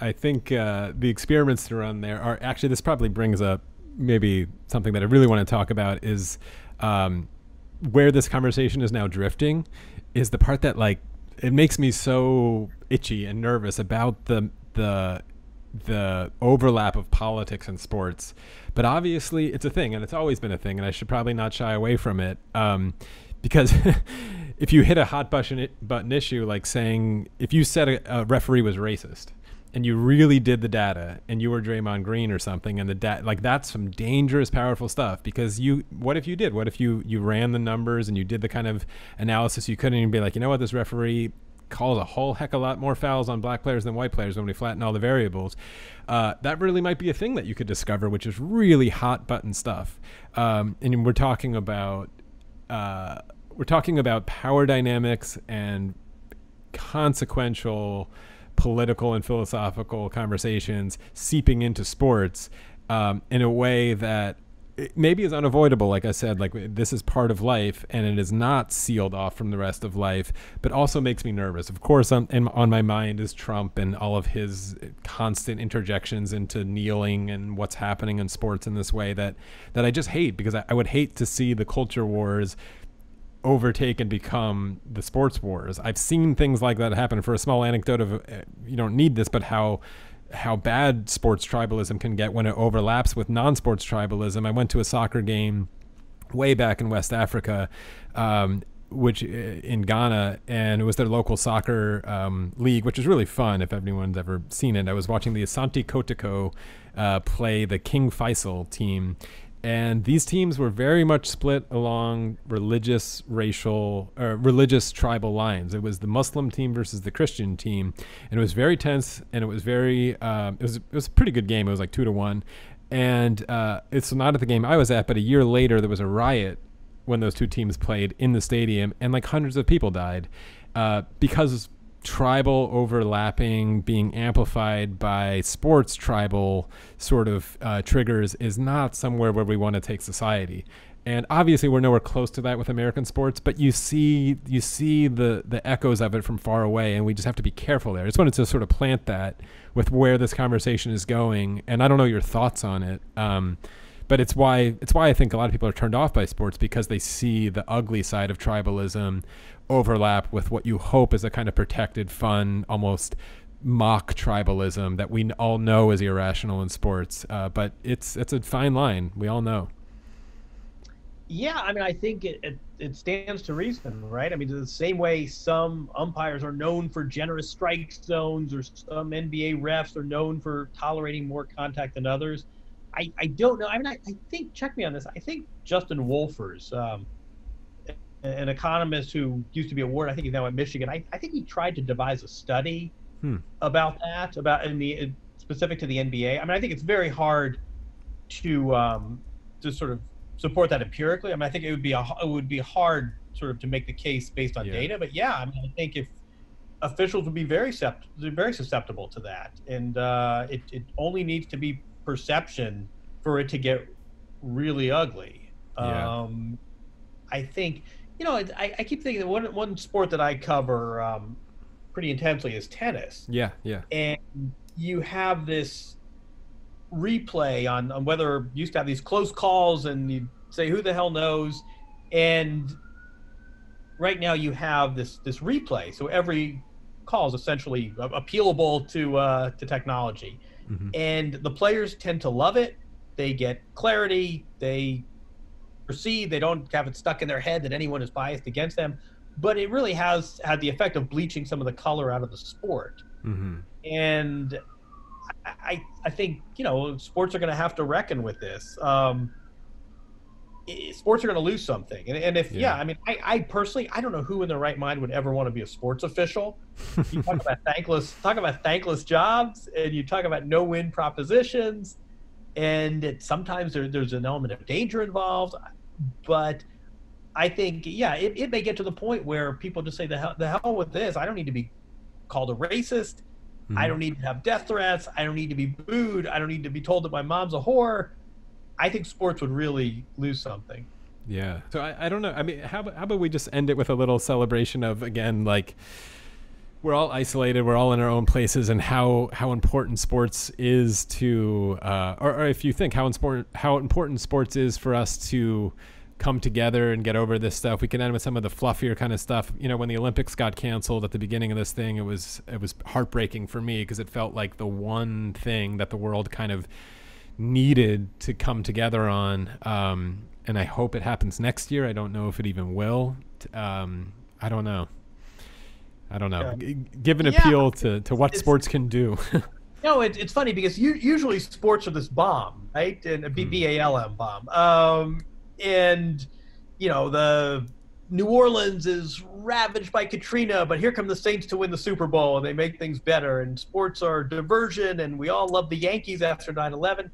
I think the experiments to run there are actually, this probably brings up maybe something that I really want to talk about is where this conversation is now drifting is the part that, like, it makes me so itchy and nervous about the overlap of politics and sports. But obviously it's a thing, and it's always been a thing, and I should probably not shy away from it, because if you hit a hot button issue, like saying if you said a referee was racist and you really did the data and you were Draymond Green or something, and the data, like, that's some dangerous, powerful stuff, because what if you ran the numbers and you did the kind of analysis, you couldn't even be like, you know what, this referee calls a whole heck of a lot more fouls on black players than white players when we flatten all the variables. That really might be a thing that you could discover, which is really hot button stuff. And we're talking about power dynamics and consequential political and philosophical conversations seeping into sports in a way that it maybe is unavoidable. Like I said, like, this is part of life and it is not sealed off from the rest of life, but also makes me nervous. Of course, on my mind is Trump and all of his constant interjections into kneeling and what's happening in sports in this way that I just hate, because I would hate to see the culture wars overtake and become the sports wars. I've seen things like that happen. For a small anecdote of, you don't need this, but how bad sports tribalism can get when it overlaps with non-sports tribalism. I went to a soccer game way back in West Africa, which in Ghana, and it was their local soccer league, which is really fun if anyone's ever seen it. I was watching the Asante Kotoko play the King Faisal team. And these teams were very much split along religious, racial, or religious tribal lines. It was the Muslim team versus the Christian team, and it was very tense. And it was very, it was a pretty good game. It was like 2-1, and it's not at the game I was at, but a year later there was a riot when those two teams played in the stadium, and like hundreds of people died because tribal overlapping being amplified by sports tribal sort of triggers is not somewhere where we want to take society. And obviously we're nowhere close to that with American sports, but you see the echoes of it from far away, and we just have to be careful there. I just wanted to sort of plant that with where this conversation is going, and I don't know your thoughts on it, but it's why I think a lot of people are turned off by sports, because they see the ugly side of tribalism overlap with what you hope is a kind of protected, fun, almost mock tribalism that we all know is irrational in sports. But it's a fine line. We all know. Yeah, I mean, I think it stands to reason, right? I mean, the same way some umpires are known for generous strike zones, or some NBA refs are known for tolerating more contact than others. I don't know. I mean, I think, check me on this, I think Justin Wolfers, an economist who used to be at Wharton, I think he's now at Michigan, I think he tried to devise a study about that, specific to the NBA. I mean, I think it's very hard to sort of support that empirically. I mean, I think it would be hard sort of to make the case based on data, but yeah, I mean, I think if officials would be very susceptible to that, and it only needs to be perception for it to get really ugly. I think, you know, I keep thinking that one sport that I cover pretty intensely is tennis. Yeah. And you have this replay on whether you used to have these close calls and you say who the hell knows, and right now you have this replay, so every call is essentially appealable to technology, and the players tend to love it. They get clarity, they perceive, they don't have it stuck in their head that anyone is biased against them, but it really has had the effect of bleaching some of the color out of the sport. And I think, you know, sports are going to have to reckon with this. Sports are going to lose something. And if, I mean, I personally, I don't know who in their right mind would ever want to be a sports official. You talk about thankless jobs, and you talk about no-win propositions. And sometimes there's an element of danger involved. But I think, it may get to the point where people just say, the hell with this. I don't need to be called a racist. I don't need to have death threats. I don't need to be booed. I don't need to be told that my mom's a whore. I think sports would really lose something. Yeah. So I don't know. I mean, how about we just end it with a little celebration of, again, like, we're all isolated, we're all in our own places, and how important sports is to, or if you think how important sports is for us to come together and get over this stuff. We can end with some of the fluffier kind of stuff. You know, when the Olympics got canceled at the beginning of this thing, it was heartbreaking for me, because it felt like the one thing that the world kind of needed to come together on. And I hope it happens next year. I don't know if it even will. I don't know. Yeah. Give an appeal to what sports can do. No, it's funny, because usually sports are this bomb, right? And a B-A-L-M bomb. And, you know, the New Orleans is ravaged by Katrina, but here come the Saints to win the Super Bowl, and they make things better. And sports are diversion, and we all love the Yankees after 9/11.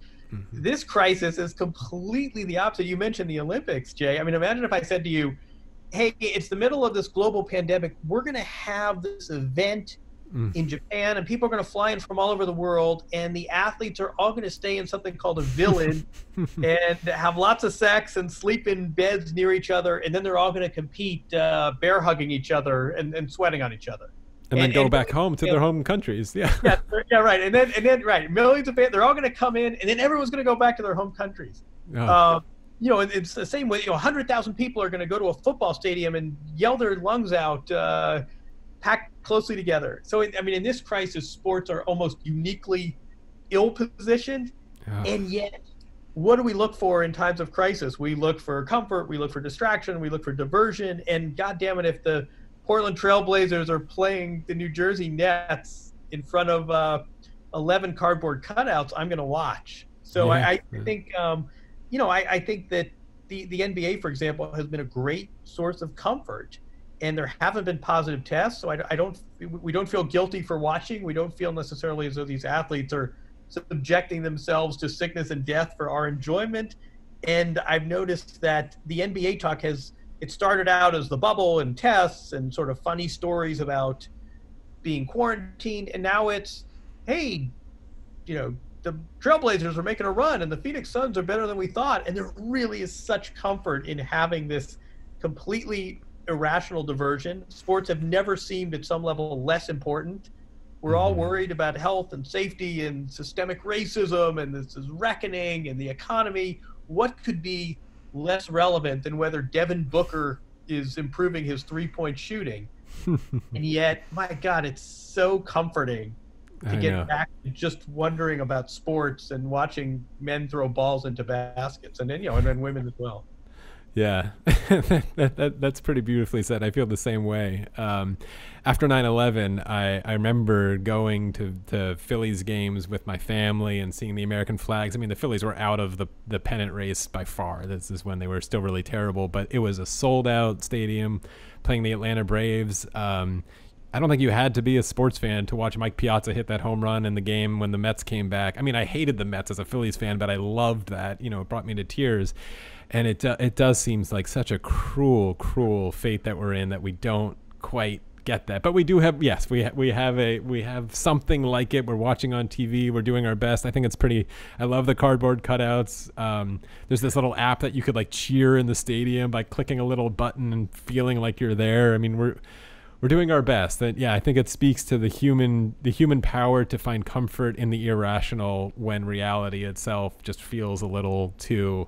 This crisis is completely the opposite. You mentioned the Olympics, Jay. I mean, imagine if I said to you, hey, it's the middle of this global pandemic. We're going to have this event in Japan, and people are going to fly in from all over the world, and the athletes are all going to stay in something called a village and have lots of sex and sleep in beds near each other, and then they're all going to compete bear hugging each other and sweating on each other, and then go back home to their home countries. Right. And then right, millions of fans, they're all going to come in, and then everyone's going to go back to their home countries. You know, it's the same way. You know, 100,000 people are going to go to a football stadium and yell their lungs out, packed closely together. So, I mean, in this crisis, sports are almost uniquely ill-positioned. And yet, what do we look for in times of crisis? We look for comfort, we look for distraction, we look for diversion. And goddammit, if the Portland Trailblazers are playing the New Jersey Nets in front of 11 cardboard cutouts, I'm going to watch. So I think, you know, I think that the NBA, for example, has been a great source of comfort. And there haven't been positive tests, so we don't feel guilty for watching. We don't feel necessarily as though these athletes are subjecting themselves to sickness and death for our enjoyment. And I've noticed that the NBA talk it started out as the bubble and tests and sort of funny stories about being quarantined, and now it's, hey, you know, the Trailblazers are making a run and the Phoenix Suns are better than we thought. And there really is such comfort in having this completely irrational diversion. Sports have never seemed at some level less important. We're all worried about health and safety and systemic racism, and this is reckoning, and the economy. What could be less relevant than whether Devin Booker is improving his three-point shooting? And yet, my God, it's so comforting to get back to just wondering about sports and watching men throw balls into baskets, and then, you know, and then women as well. Yeah, that's pretty beautifully said. I feel the same way. After 9/11, I remember going to Phillies games with my family and seeing the American flags. I mean, the Phillies were out of the pennant race by far. This is when they were still really terrible, but it was a sold-out stadium playing the Atlanta Braves. I don't think you had to be a sports fan to watch Mike Piazza hit that home run in the game when the Mets came back. I mean, I hated the Mets as a Phillies fan, but I loved that. You know, it brought me to tears. And it does seem like such a cruel, cruel fate that we're in, that we don't quite get that. But we do have, yes, we have something like it. We're watching on TV. We're doing our best. I think it's pretty. I love the cardboard cutouts. There's this little app that you could like cheer in the stadium by clicking a little button and feeling like you're there. I mean, we're doing our best. And yeah, I think it speaks to the human power to find comfort in the irrational when reality itself just feels a little too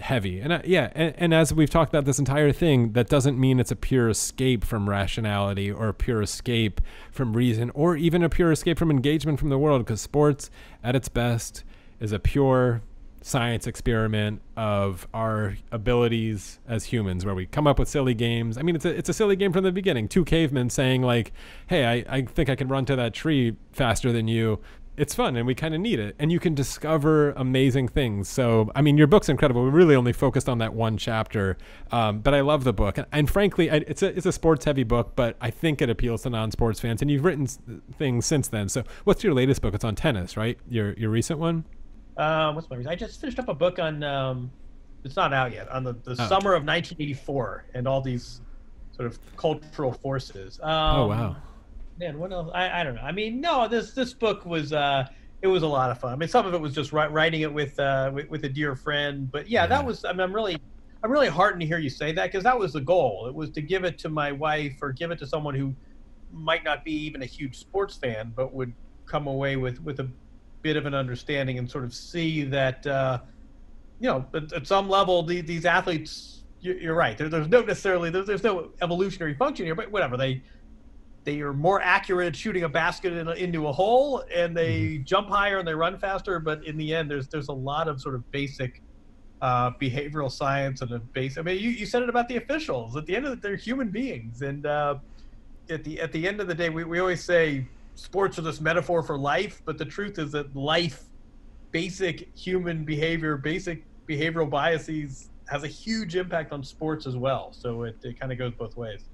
heavy. And and as we've talked about this entire thing, that doesn't mean it's a pure escape from rationality or a pure escape from reason or even a pure escape from engagement from the world, because sports at its best is a pure science experiment of our abilities as humans, where we come up with silly games. I mean, it's a silly game from the beginning. Two cavemen saying like, hey, I think I can run to that tree faster than you. It's fun, and we kind of need it, and you can discover amazing things. So, I mean, your book's incredible. We really only focused on that one chapter, but I love the book. And frankly, it's a sports-heavy book, but I think it appeals to non-sports fans, and you've written things since then. So what's your latest book? It's on tennis, right? Your recent one? What's my recent? I just finished up a book on, it's not out yet, on the summer of 1984 and all these sort of cultural forces. Oh, wow. Man, what else? I don't know. I mean, no, this book was it was a lot of fun. I mean, some of it was just writing it with a dear friend, but yeah, that was. I mean, I'm really heartened to hear you say that, because that was the goal. It was to give it to my wife or give it to someone who might not be even a huge sports fan, but would come away with a bit of an understanding and sort of see that you know, at some level, these athletes. You're right. There's no necessarily there's no evolutionary function here, but whatever they are more accurate at shooting a basket into a hole, and they jump higher and they run faster. But in the end, there's a lot of sort of basic behavioral science and a basic. I mean, you said it about the officials. At the end of it, they're human beings, and at the end of the day, we always say sports are this metaphor for life, but the truth is that life, basic human behavior, basic behavioral biases, has a huge impact on sports as well. So it kind of goes both ways.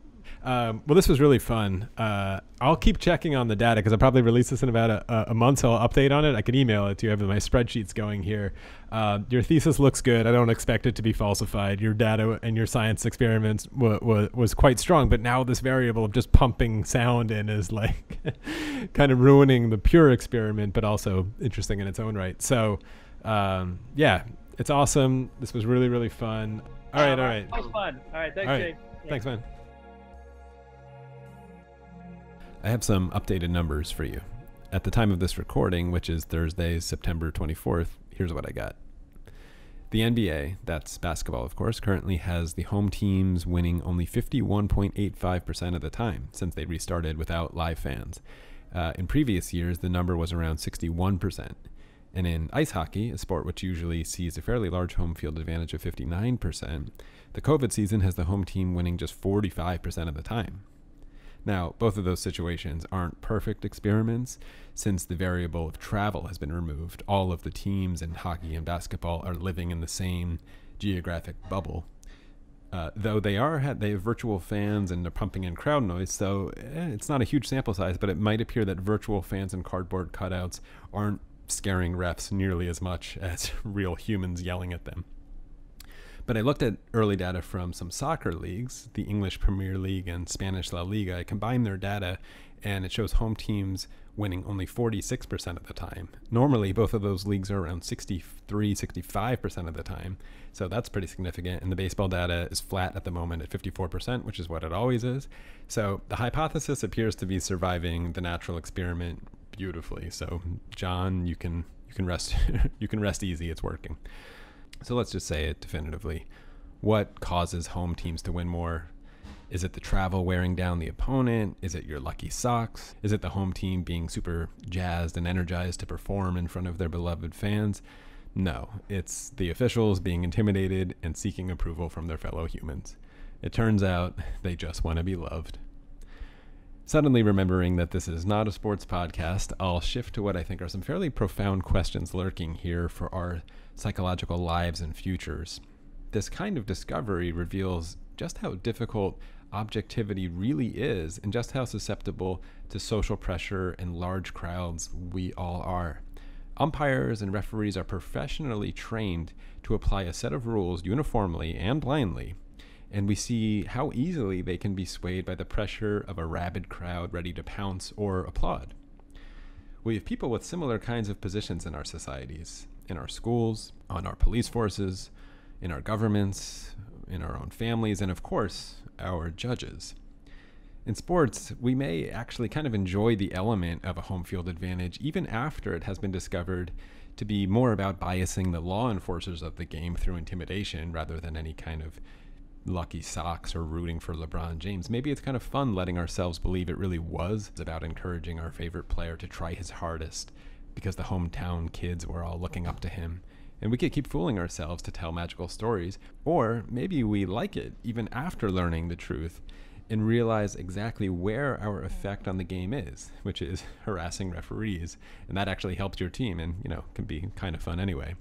Well, this was really fun. I'll keep checking on the data, because I'll probably release this in about a month, so I'll update on it. I can email it to you. I have my spreadsheets going here. Your thesis looks good. I don't expect it to be falsified. Your data and your science experiments was quite strong, but now this variable of just pumping sound in is like kind of ruining the pure experiment, but also interesting in its own right. So yeah, it's awesome. This was really, really fun. All right. That was fun. All right, thanks, Jay. Yeah. Thanks, man. I have some updated numbers for you. At the time of this recording, which is Thursday, September 24th, here's what I got. The NBA, that's basketball of course, currently has the home teams winning only 51.85% of the time since they restarted without live fans. In previous years, the number was around 61%. And in ice hockey, a sport which usually sees a fairly large home field advantage of 59%, the COVID season has the home team winning just 45% of the time. Now, both of those situations aren't perfect experiments. Since the variable of travel has been removed, all of the teams in hockey and basketball are living in the same geographic bubble. Though they have virtual fans and they're pumping in crowd noise, so it's not a huge sample size, but it might appear that virtual fans and cardboard cutouts aren't scaring refs nearly as much as real humans yelling at them. But I looked at early data from some soccer leagues, the English Premier League and Spanish La Liga. I combined their data, and it shows home teams winning only 46% of the time. Normally, both of those leagues are around 63, 65% of the time. So that's pretty significant. And the baseball data is flat at the moment at 54%, which is what it always is. So the hypothesis appears to be surviving the natural experiment beautifully. So John, you can rest you can rest easy, it's working. So let's just say it definitively. What causes home teams to win more? Is it the travel wearing down the opponent? Is it your lucky socks? Is it the home team being super jazzed and energized to perform in front of their beloved fans? No, it's the officials being intimidated and seeking approval from their fellow humans. It turns out they just want to be loved. Suddenly remembering that this is not a sports podcast, I'll shift to what I think are some fairly profound questions lurking here for our psychological lives and futures. This kind of discovery reveals just how difficult objectivity really is, and just how susceptible to social pressure and large crowds we all are. Umpires and referees are professionally trained to apply a set of rules uniformly and blindly, and we see how easily they can be swayed by the pressure of a rabid crowd ready to pounce or applaud. We have people with similar kinds of positions in our societies, in our schools, on our police forces, in our governments, in our own families, and of course, our judges. In sports, we may actually kind of enjoy the element of a home field advantage even after it has been discovered to be more about biasing the law enforcers of the game through intimidation rather than any kind of lucky socks or rooting for LeBron James. Maybe it's kind of fun letting ourselves believe it really was about encouraging our favorite player to try his hardest because the hometown kids were all looking up to him. And we could keep fooling ourselves to tell magical stories, or maybe we like it even after learning the truth and realize exactly where our effect on the game is, which is harassing referees. And that actually helps your team and, you know, can be kind of fun anyway.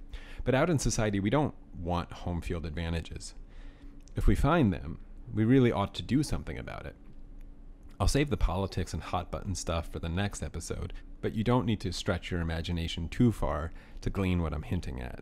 But out in society, we don't want home field advantages. If we find them, we really ought to do something about it. I'll save the politics and hot button stuff for the next episode, but you don't need to stretch your imagination too far to glean what I'm hinting at.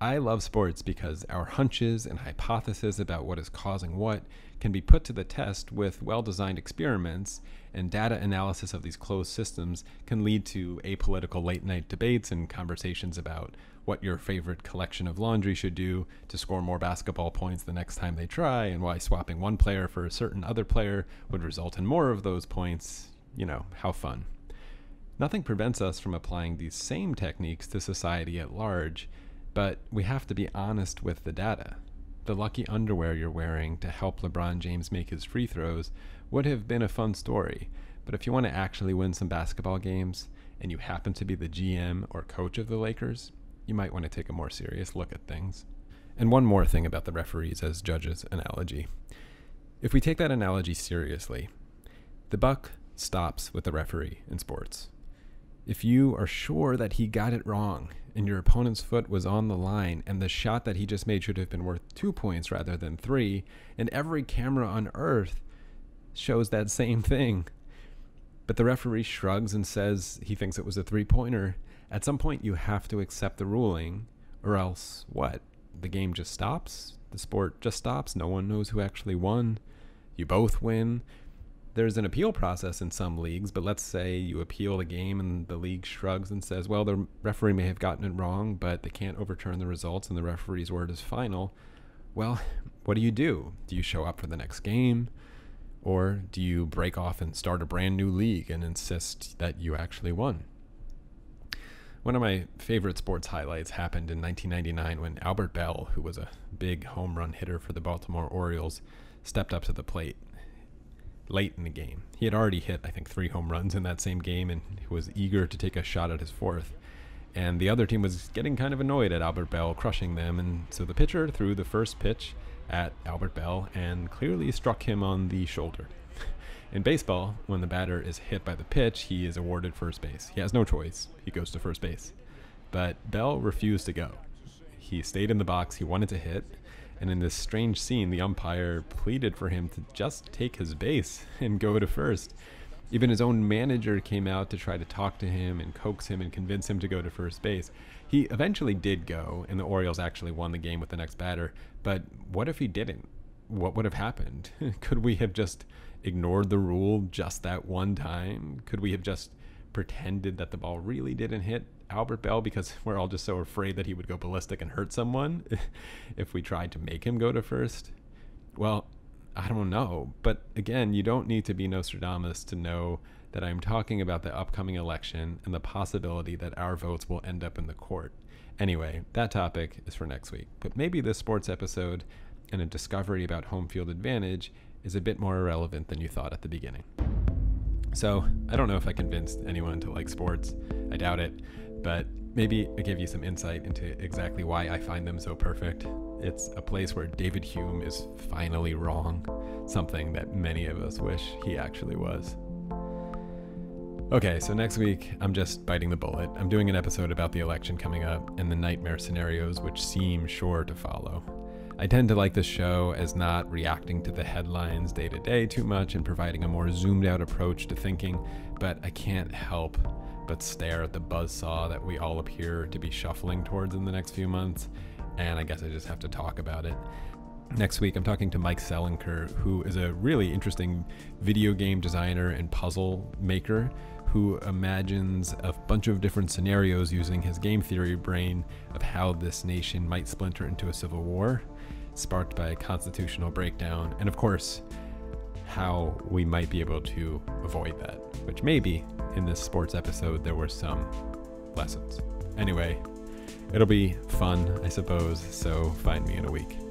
I love sports because our hunches and hypotheses about what is causing what can be put to the test with well-designed experiments, and data analysis of these closed systems can lead to apolitical late-night debates and conversations about what your favorite collection of laundry should do to score more basketball points the next time they try, and why swapping one player for a certain other player would result in more of those points. You know, how fun. Nothing prevents us from applying these same techniques to society at large, but we have to be honest with the data. The lucky underwear you're wearing to help LeBron James make his free throws would have been a fun story, but if you want to actually win some basketball games, and you happen to be the GM or coach of the Lakers, you might want to take a more serious look at things. And one more thing about the referees as judges analogy. If we take that analogy seriously, the buck stops with the referee in sports. If you are sure that he got it wrong and your opponent's foot was on the line and the shot that he just made should have been worth 2 points rather than 3, and every camera on earth shows that same thing, but the referee shrugs and says he thinks it was a 3-pointer, at some point you have to accept the ruling, or else what? The game just stops? The sport just stops? No one knows who actually won? You both win? There's an appeal process in some leagues, but let's say you appeal the game and the league shrugs and says, well, the referee may have gotten it wrong, but they can't overturn the results and the referee's word is final. Well, what do? Do you show up for the next game? Or do you break off and start a brand new league and insist that you actually won? One of my favorite sports highlights happened in 1999 when Albert Belle, who was a big home run hitter for the Baltimore Orioles, stepped up to the plate late in the game. He had already hit, I think, 3 home runs in that same game and was eager to take a shot at his 4th. And the other team was getting kind of annoyed at Albert Belle crushing them, and so the pitcher threw the first pitch at Albert Belle and clearly struck him on the shoulder. In baseball, when the batter is hit by the pitch, he is awarded first base. He has no choice. He goes to first base. But Belle refused to go. He stayed in the box. He wanted to hit. And in this strange scene, the umpire pleaded for him to just take his base and go to first. Even his own manager came out to try to talk to him and coax him and convince him to go to first base. He eventually did go, and the Orioles actually won the game with the next batter. But what if he didn't? What would have happened? Could we have just ignored the rule just that one time? Could we have just pretended that the ball really didn't hit Albert Belle because we're all just so afraid that he would go ballistic and hurt someone if we tried to make him go to first? Well, I don't know. But again, you don't need to be Nostradamus to know that I'm talking about the upcoming election and the possibility that our votes will end up in the court. Anyway, that topic is for next week. But maybe this sports episode and a discovery about home field advantage is a bit more irrelevant than you thought at the beginning. So I don't know if I convinced anyone to like sports. I doubt it. But maybe I give you some insight into exactly why I find them so perfect. It's a place where David Hume is finally wrong, something that many of us wish he actually was. Okay, so next week, I'm just biting the bullet. I'm doing an episode about the election coming up and the nightmare scenarios which seem sure to follow. I tend to like this show as not reacting to the headlines day to day too much and providing a more zoomed out approach to thinking, but I can't help but stare at the buzzsaw that we all appear to be shuffling towards in the next few months, and I guess I just have to talk about it. Next week, I'm talking to Mike Selinker, who is a really interesting video game designer and puzzle maker who imagines a bunch of different scenarios using his game theory brain of how this nation might splinter into a civil war, sparked by a constitutional breakdown, and of course, how we might be able to avoid that, which maybe in this sports episode, there were some lessons. Anyway, it'll be fun, I suppose, so find me in a week.